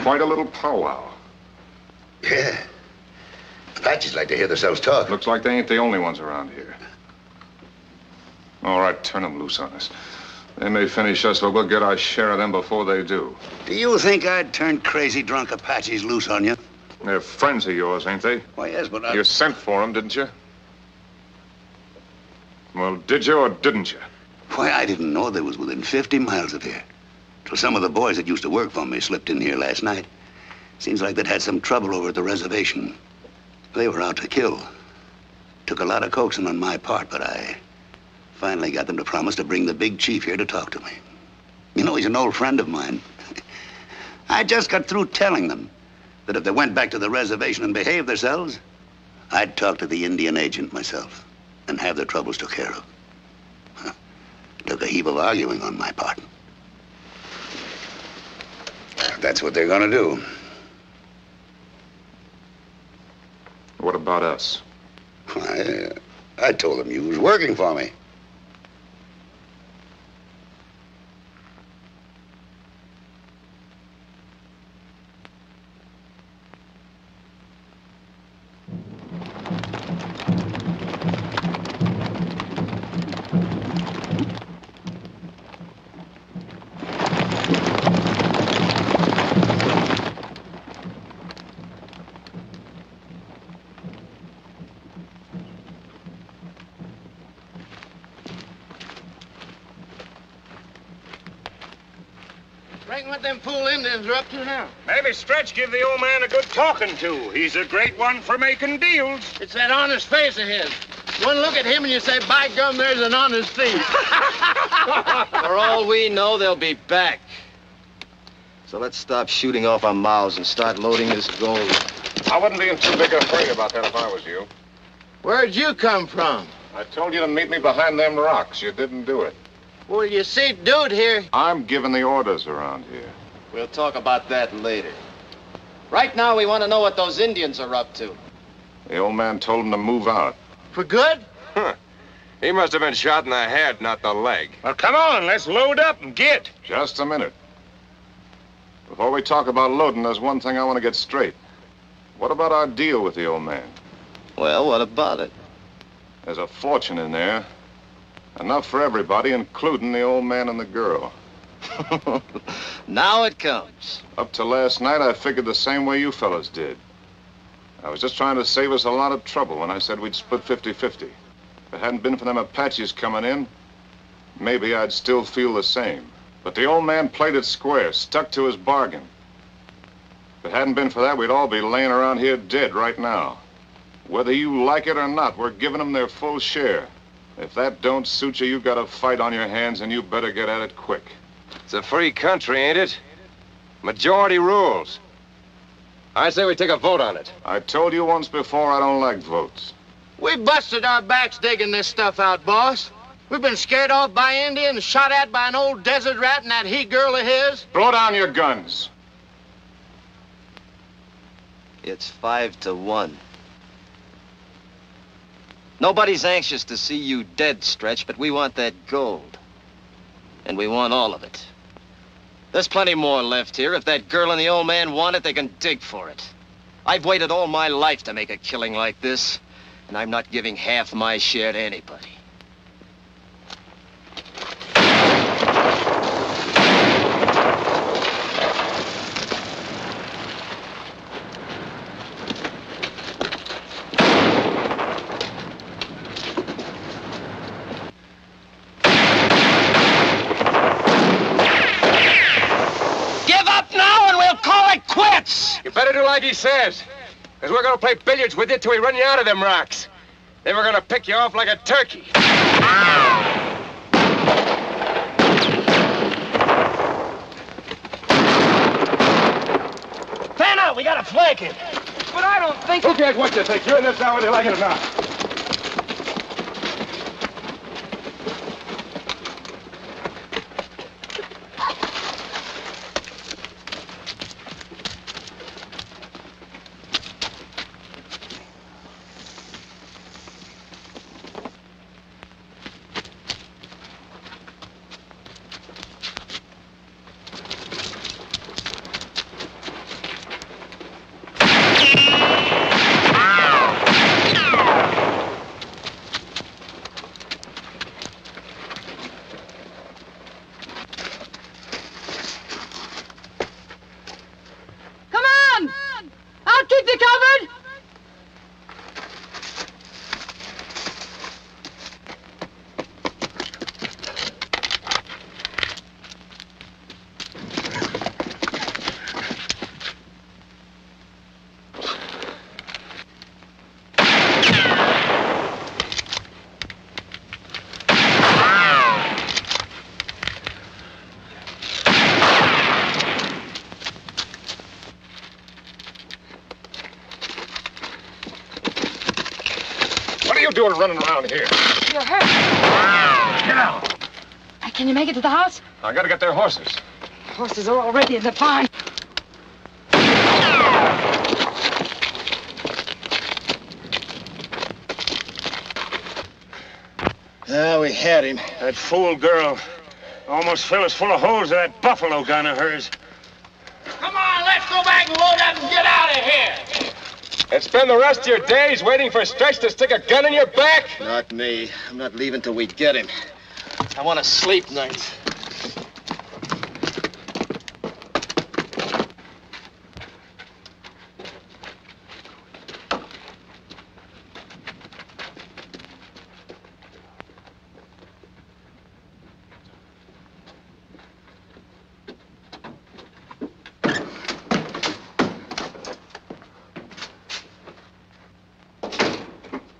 Quite a little powwow. Yeah. Apaches like to hear themselves talk. Looks like they ain't the only ones around here. All right, turn them loose on us. They may finish us, but we'll get our share of them before they do. Do you think I'd turn crazy drunk Apaches loose on you? They're friends of yours, ain't they? Why, yes, but I... You sent for them, didn't you? Well, did you or didn't you? Why, I didn't know they was within fifty miles of here. Till some of the boys that used to work for me slipped in here last night. Seems like they'd had some trouble over at the reservation. They were out to kill. Took a lot of coaxing on my part, but I finally got them to promise to bring the big chief here to talk to me. You know, he's an old friend of mine. I just got through telling them that if they went back to the reservation and behaved themselves, I'd talk to the Indian agent myself and have their troubles took care of. Huh. Took a heap of arguing on my part. That's what they're gonna do. What about us? I, I told them you was working for me. What them fool Indians are up to now. Maybe Stretch give the old man a good talking to. He's a great one for making deals. It's that honest face of his. One look at him and you say, by gum, there's an honest thief. For all we know, they'll be back. So let's stop shooting off our mouths and start loading this gold. I wouldn't be in too big a hurry about that if I was you. Where'd you come from? I told you to meet me behind them rocks. You didn't do it. Well, you see, dude here... I'm giving the orders around here. We'll talk about that later. Right now, we want to know what those Indians are up to. The old man told him to move out. For good? Huh. He must have been shot in the head, not the leg. Well, come on, let's load up and get. Just a minute. Before we talk about loading, there's one thing I want to get straight. What about our deal with the old man? Well, what about it? There's a fortune in there. Enough for everybody, including the old man and the girl. Now it comes. Up to last night, I figured the same way you fellas did. I was just trying to save us a lot of trouble when I said we'd split fifty fifty. If it hadn't been for them Apaches coming in, maybe I'd still feel the same. But the old man played it square, stuck to his bargain. If it hadn't been for that, we'd all be laying around here dead right now. Whether you like it or not, we're giving them their full share. If that don't suit you, you've got a fight on your hands, and you better get at it quick. It's a free country, ain't it? Majority rules. I say we take a vote on it. I told you once before, I don't like votes. We busted our backs digging this stuff out, boss. We've been scared off by Indians, shot at by an old desert rat and that he-girl of his. Blow down your guns. It's five to one. Nobody's anxious to see you dead, Stretch, but we want that gold. And we want all of it. There's plenty more left here. If that girl and the old man want it, they can dig for it. I've waited all my life to make a killing like this, and I'm not giving half my share to anybody. He says, because we're going to play billiards with you till we run you out of them rocks. Then we're going to pick you off like a turkey. Ah! Fan out, we got to flank him. But I don't think... Who cares what you think? You're in this now whether you like it or not. you doing running around here? You're hurt. Wow. Get out. Hey, can you make it to the house? I gotta get their horses. The horses are already in the pond. Yeah, we had him. That fool girl almost filled us full of holes in that buffalo gun of hers. Come on, let's go back and load up and get out of here. And spend the rest of your days waiting for Stretch to stick a gun in your back? Not me. I'm not leaving till we get him. I want to sleep nights.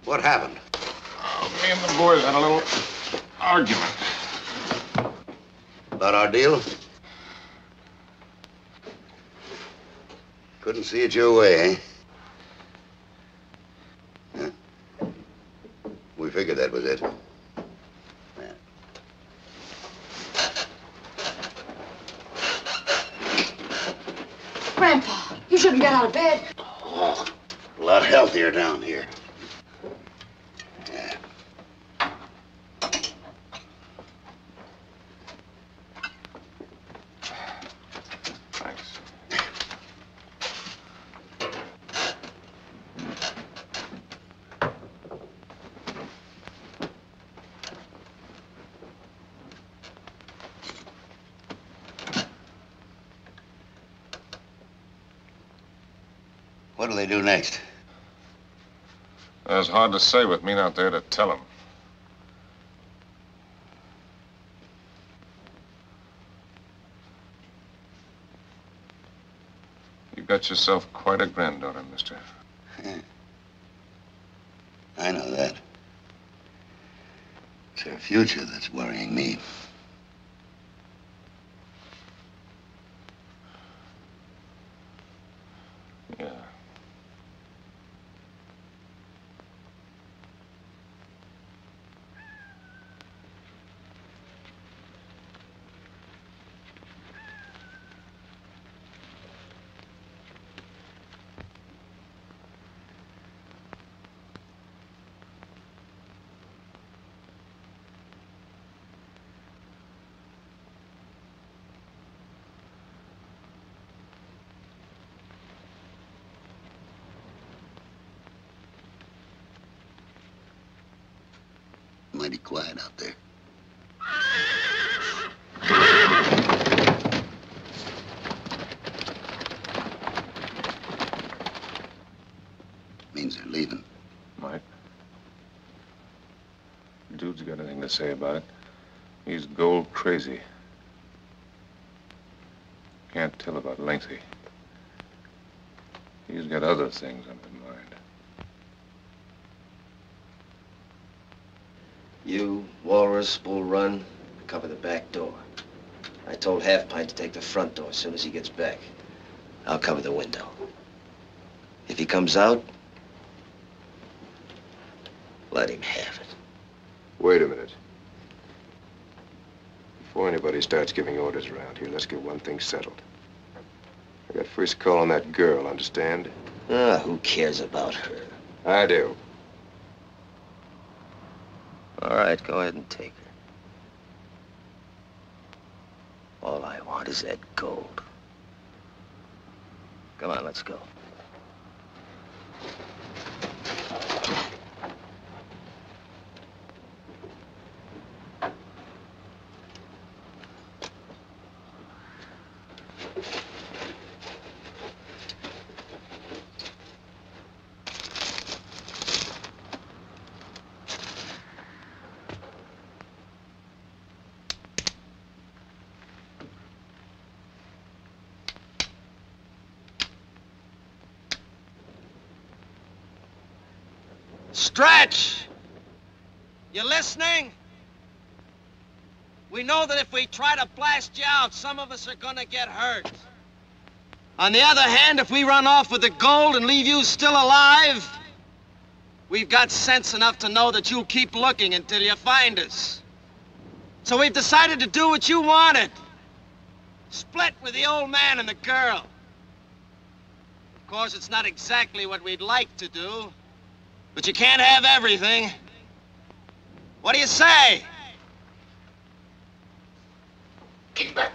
What happened? Oh, me and the boys had a little argument. About our deal? Couldn't see it your way, eh? Huh? We figured that was it. Yeah. Grandpa, you shouldn't get out of bed. Oh, a lot healthier down here. What do they do next? That's hard to say with me not there to tell them. You got yourself quite a granddaughter, mister. I know that. It's her future that's worrying me. Mighty quiet out there. Means they're leaving. Mike? Dude's got anything to say about it. He's gold crazy. Can't tell about Lengthy. He's got other things on his mind. You, Walrus, Bull Run, cover the back door. I told Half Pint to take the front door as soon as he gets back. I'll cover the window. If he comes out, let him have it. Wait a minute. Before anybody starts giving orders around here, let's get one thing settled. I got first call on that girl, understand? Ah, who cares about her? I do. All right, go ahead and take her. All I want is that gold. Come on, let's go. Stretch! You listening? We know that if we try to blast you out, some of us are gonna get hurt. On the other hand, if we run off with the gold and leave you still alive, We've got sense enough to know that you'll keep looking until you find us. So we've decided to do what you wanted. Split with the old man and the girl. Of course, it's not exactly what we'd like to do, but you can't have everything. What do you say? Get back.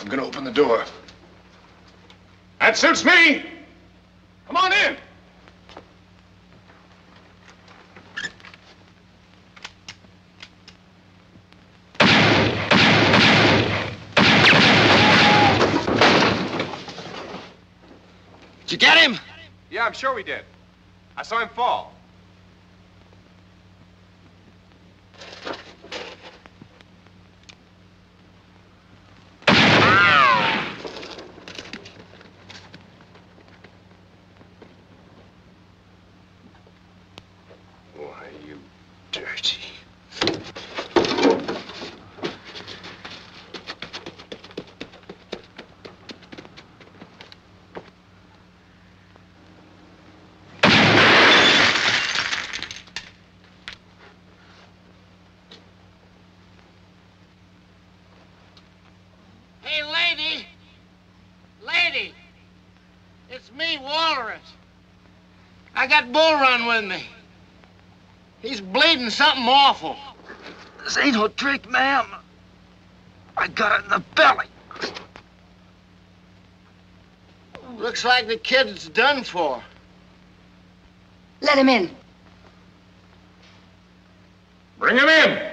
I'm gonna open the door. That suits me! Come on in! Did you get him? Yeah, I'm sure we did. I saw him fall. I got Bull Run with me. He's bleeding something awful. This ain't no trick, ma'am. I got it in the belly. Looks like the kid's done for. Let him in. Bring him in.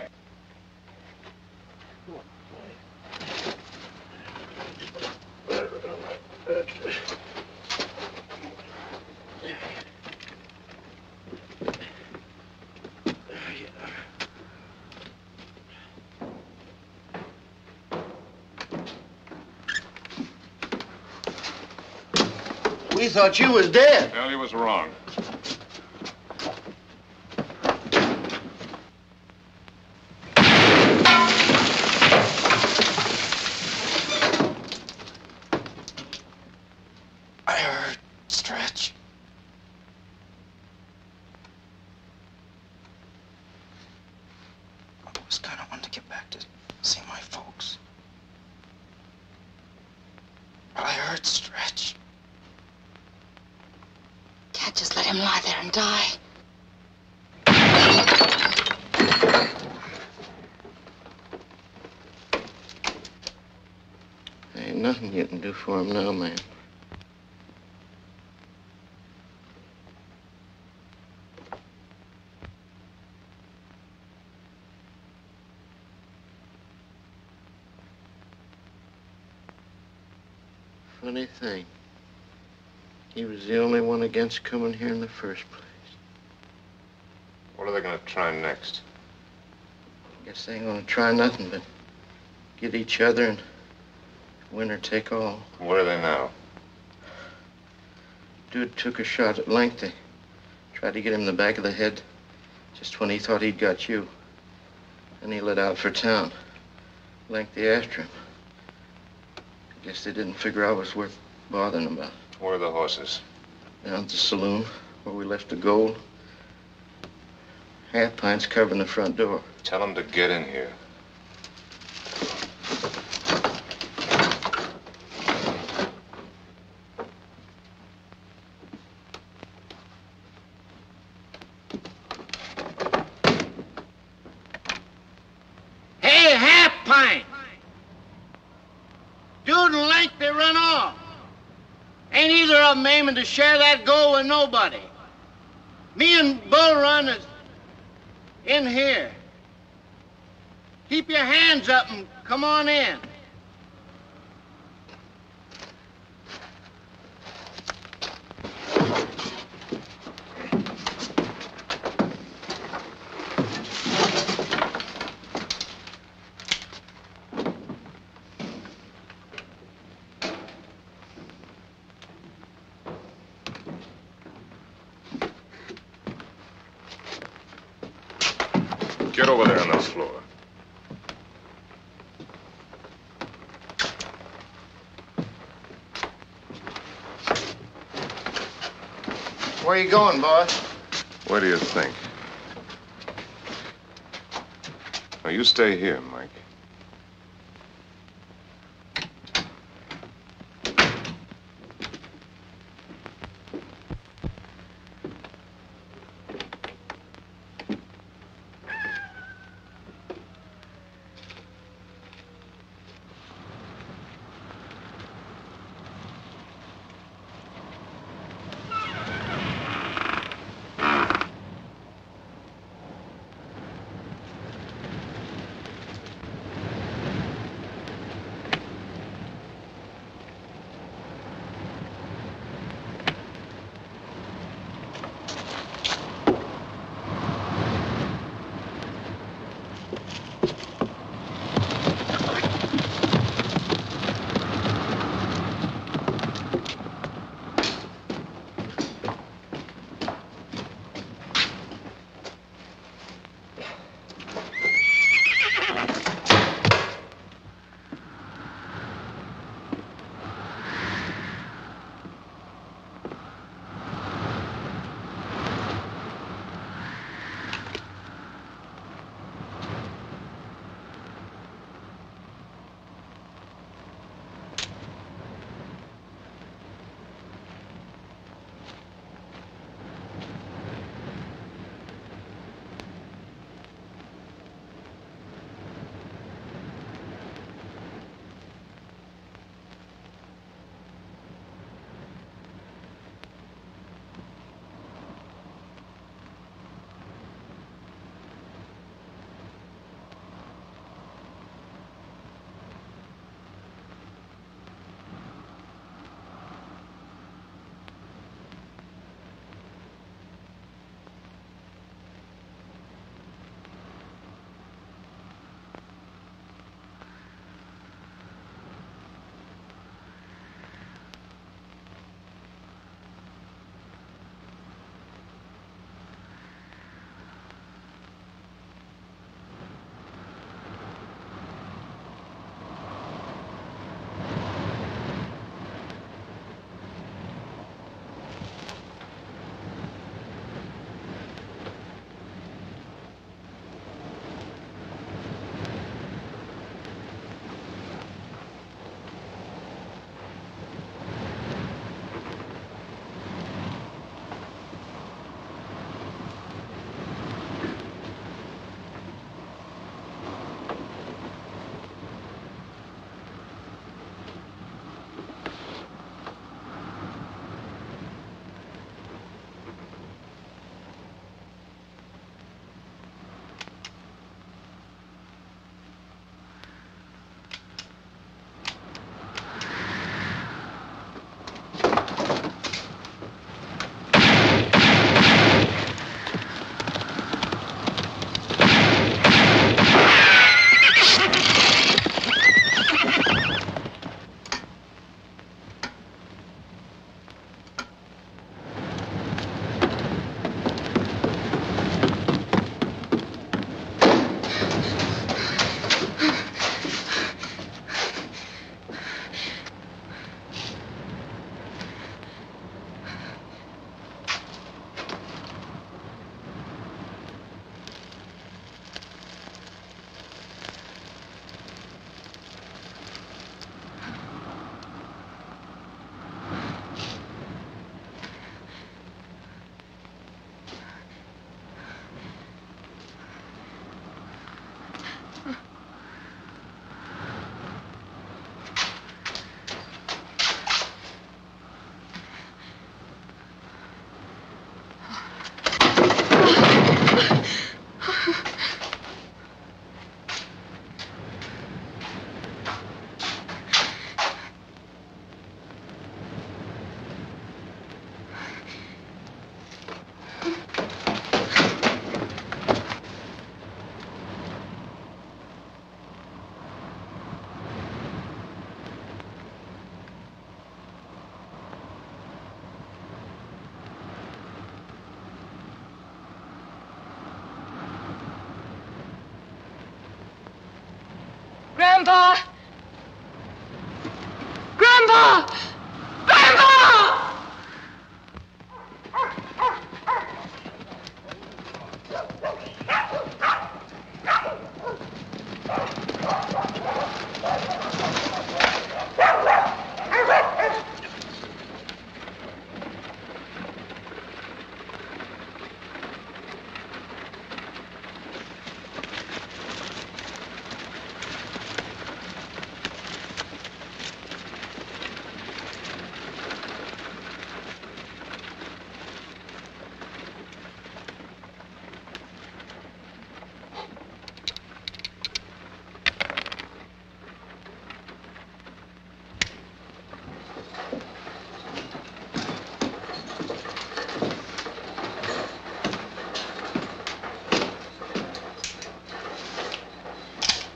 We thought you was dead. Well, he was wrong. I heard Stretch. I was kind of wanting to get back to see my folks. But I heard Stretch. Dad just let him lie there and die. There ain't nothing you can do for him now, man. Funny thing. He was the only one against coming here in the first place. What are they going to try next? I guess they ain't going to try nothing but get each other and win or take all. Where are they now? Dude took a shot at Langton. Tried to get him in the back of the head just when he thought he'd got you. Then he let out for town. Langton after him. I guess they didn't figure I was worth bothering about. Where are the horses? Down at the saloon, where we left the gold. Half pints covering the front door. Tell them to get in here. Hey, Half Pint! Dude and Link, they run off. Ain't either of them aiming to share that goal with nobody. Me and Bull Run is in here. Keep your hands up and come on in. Get over there on this floor. Where are you going, boss? Where do you think? Now, you stay here, Mike. Grandpa! Grandpa! Grandpa!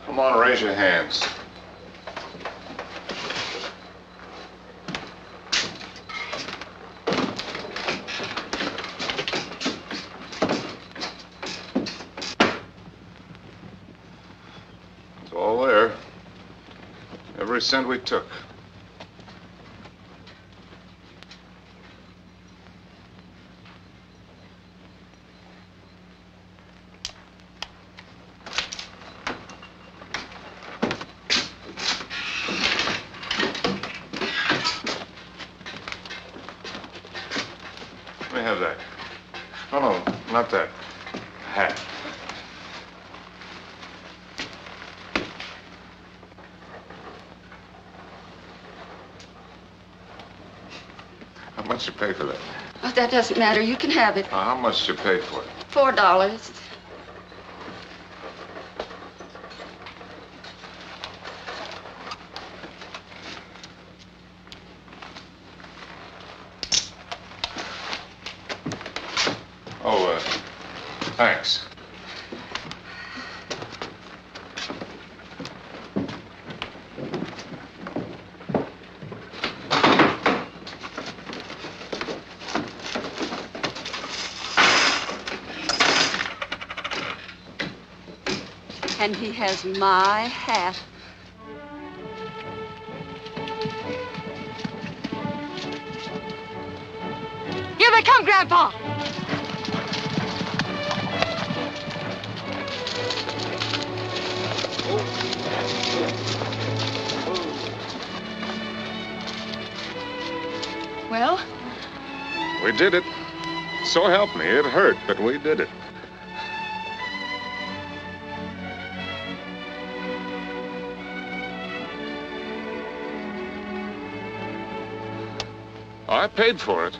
Come on, raise your hands. It's all there. Every cent we took. Let me have that. No, no, not that. A hat. How much you pay for that? Oh, that doesn't matter. You can have it. Uh, how much you pay for it? Four dollars. Oh, uh, thanks. And he has my hat. Here they come, Grandpa! Well? We did it. So help me, it hurt, but we did it. I paid for it.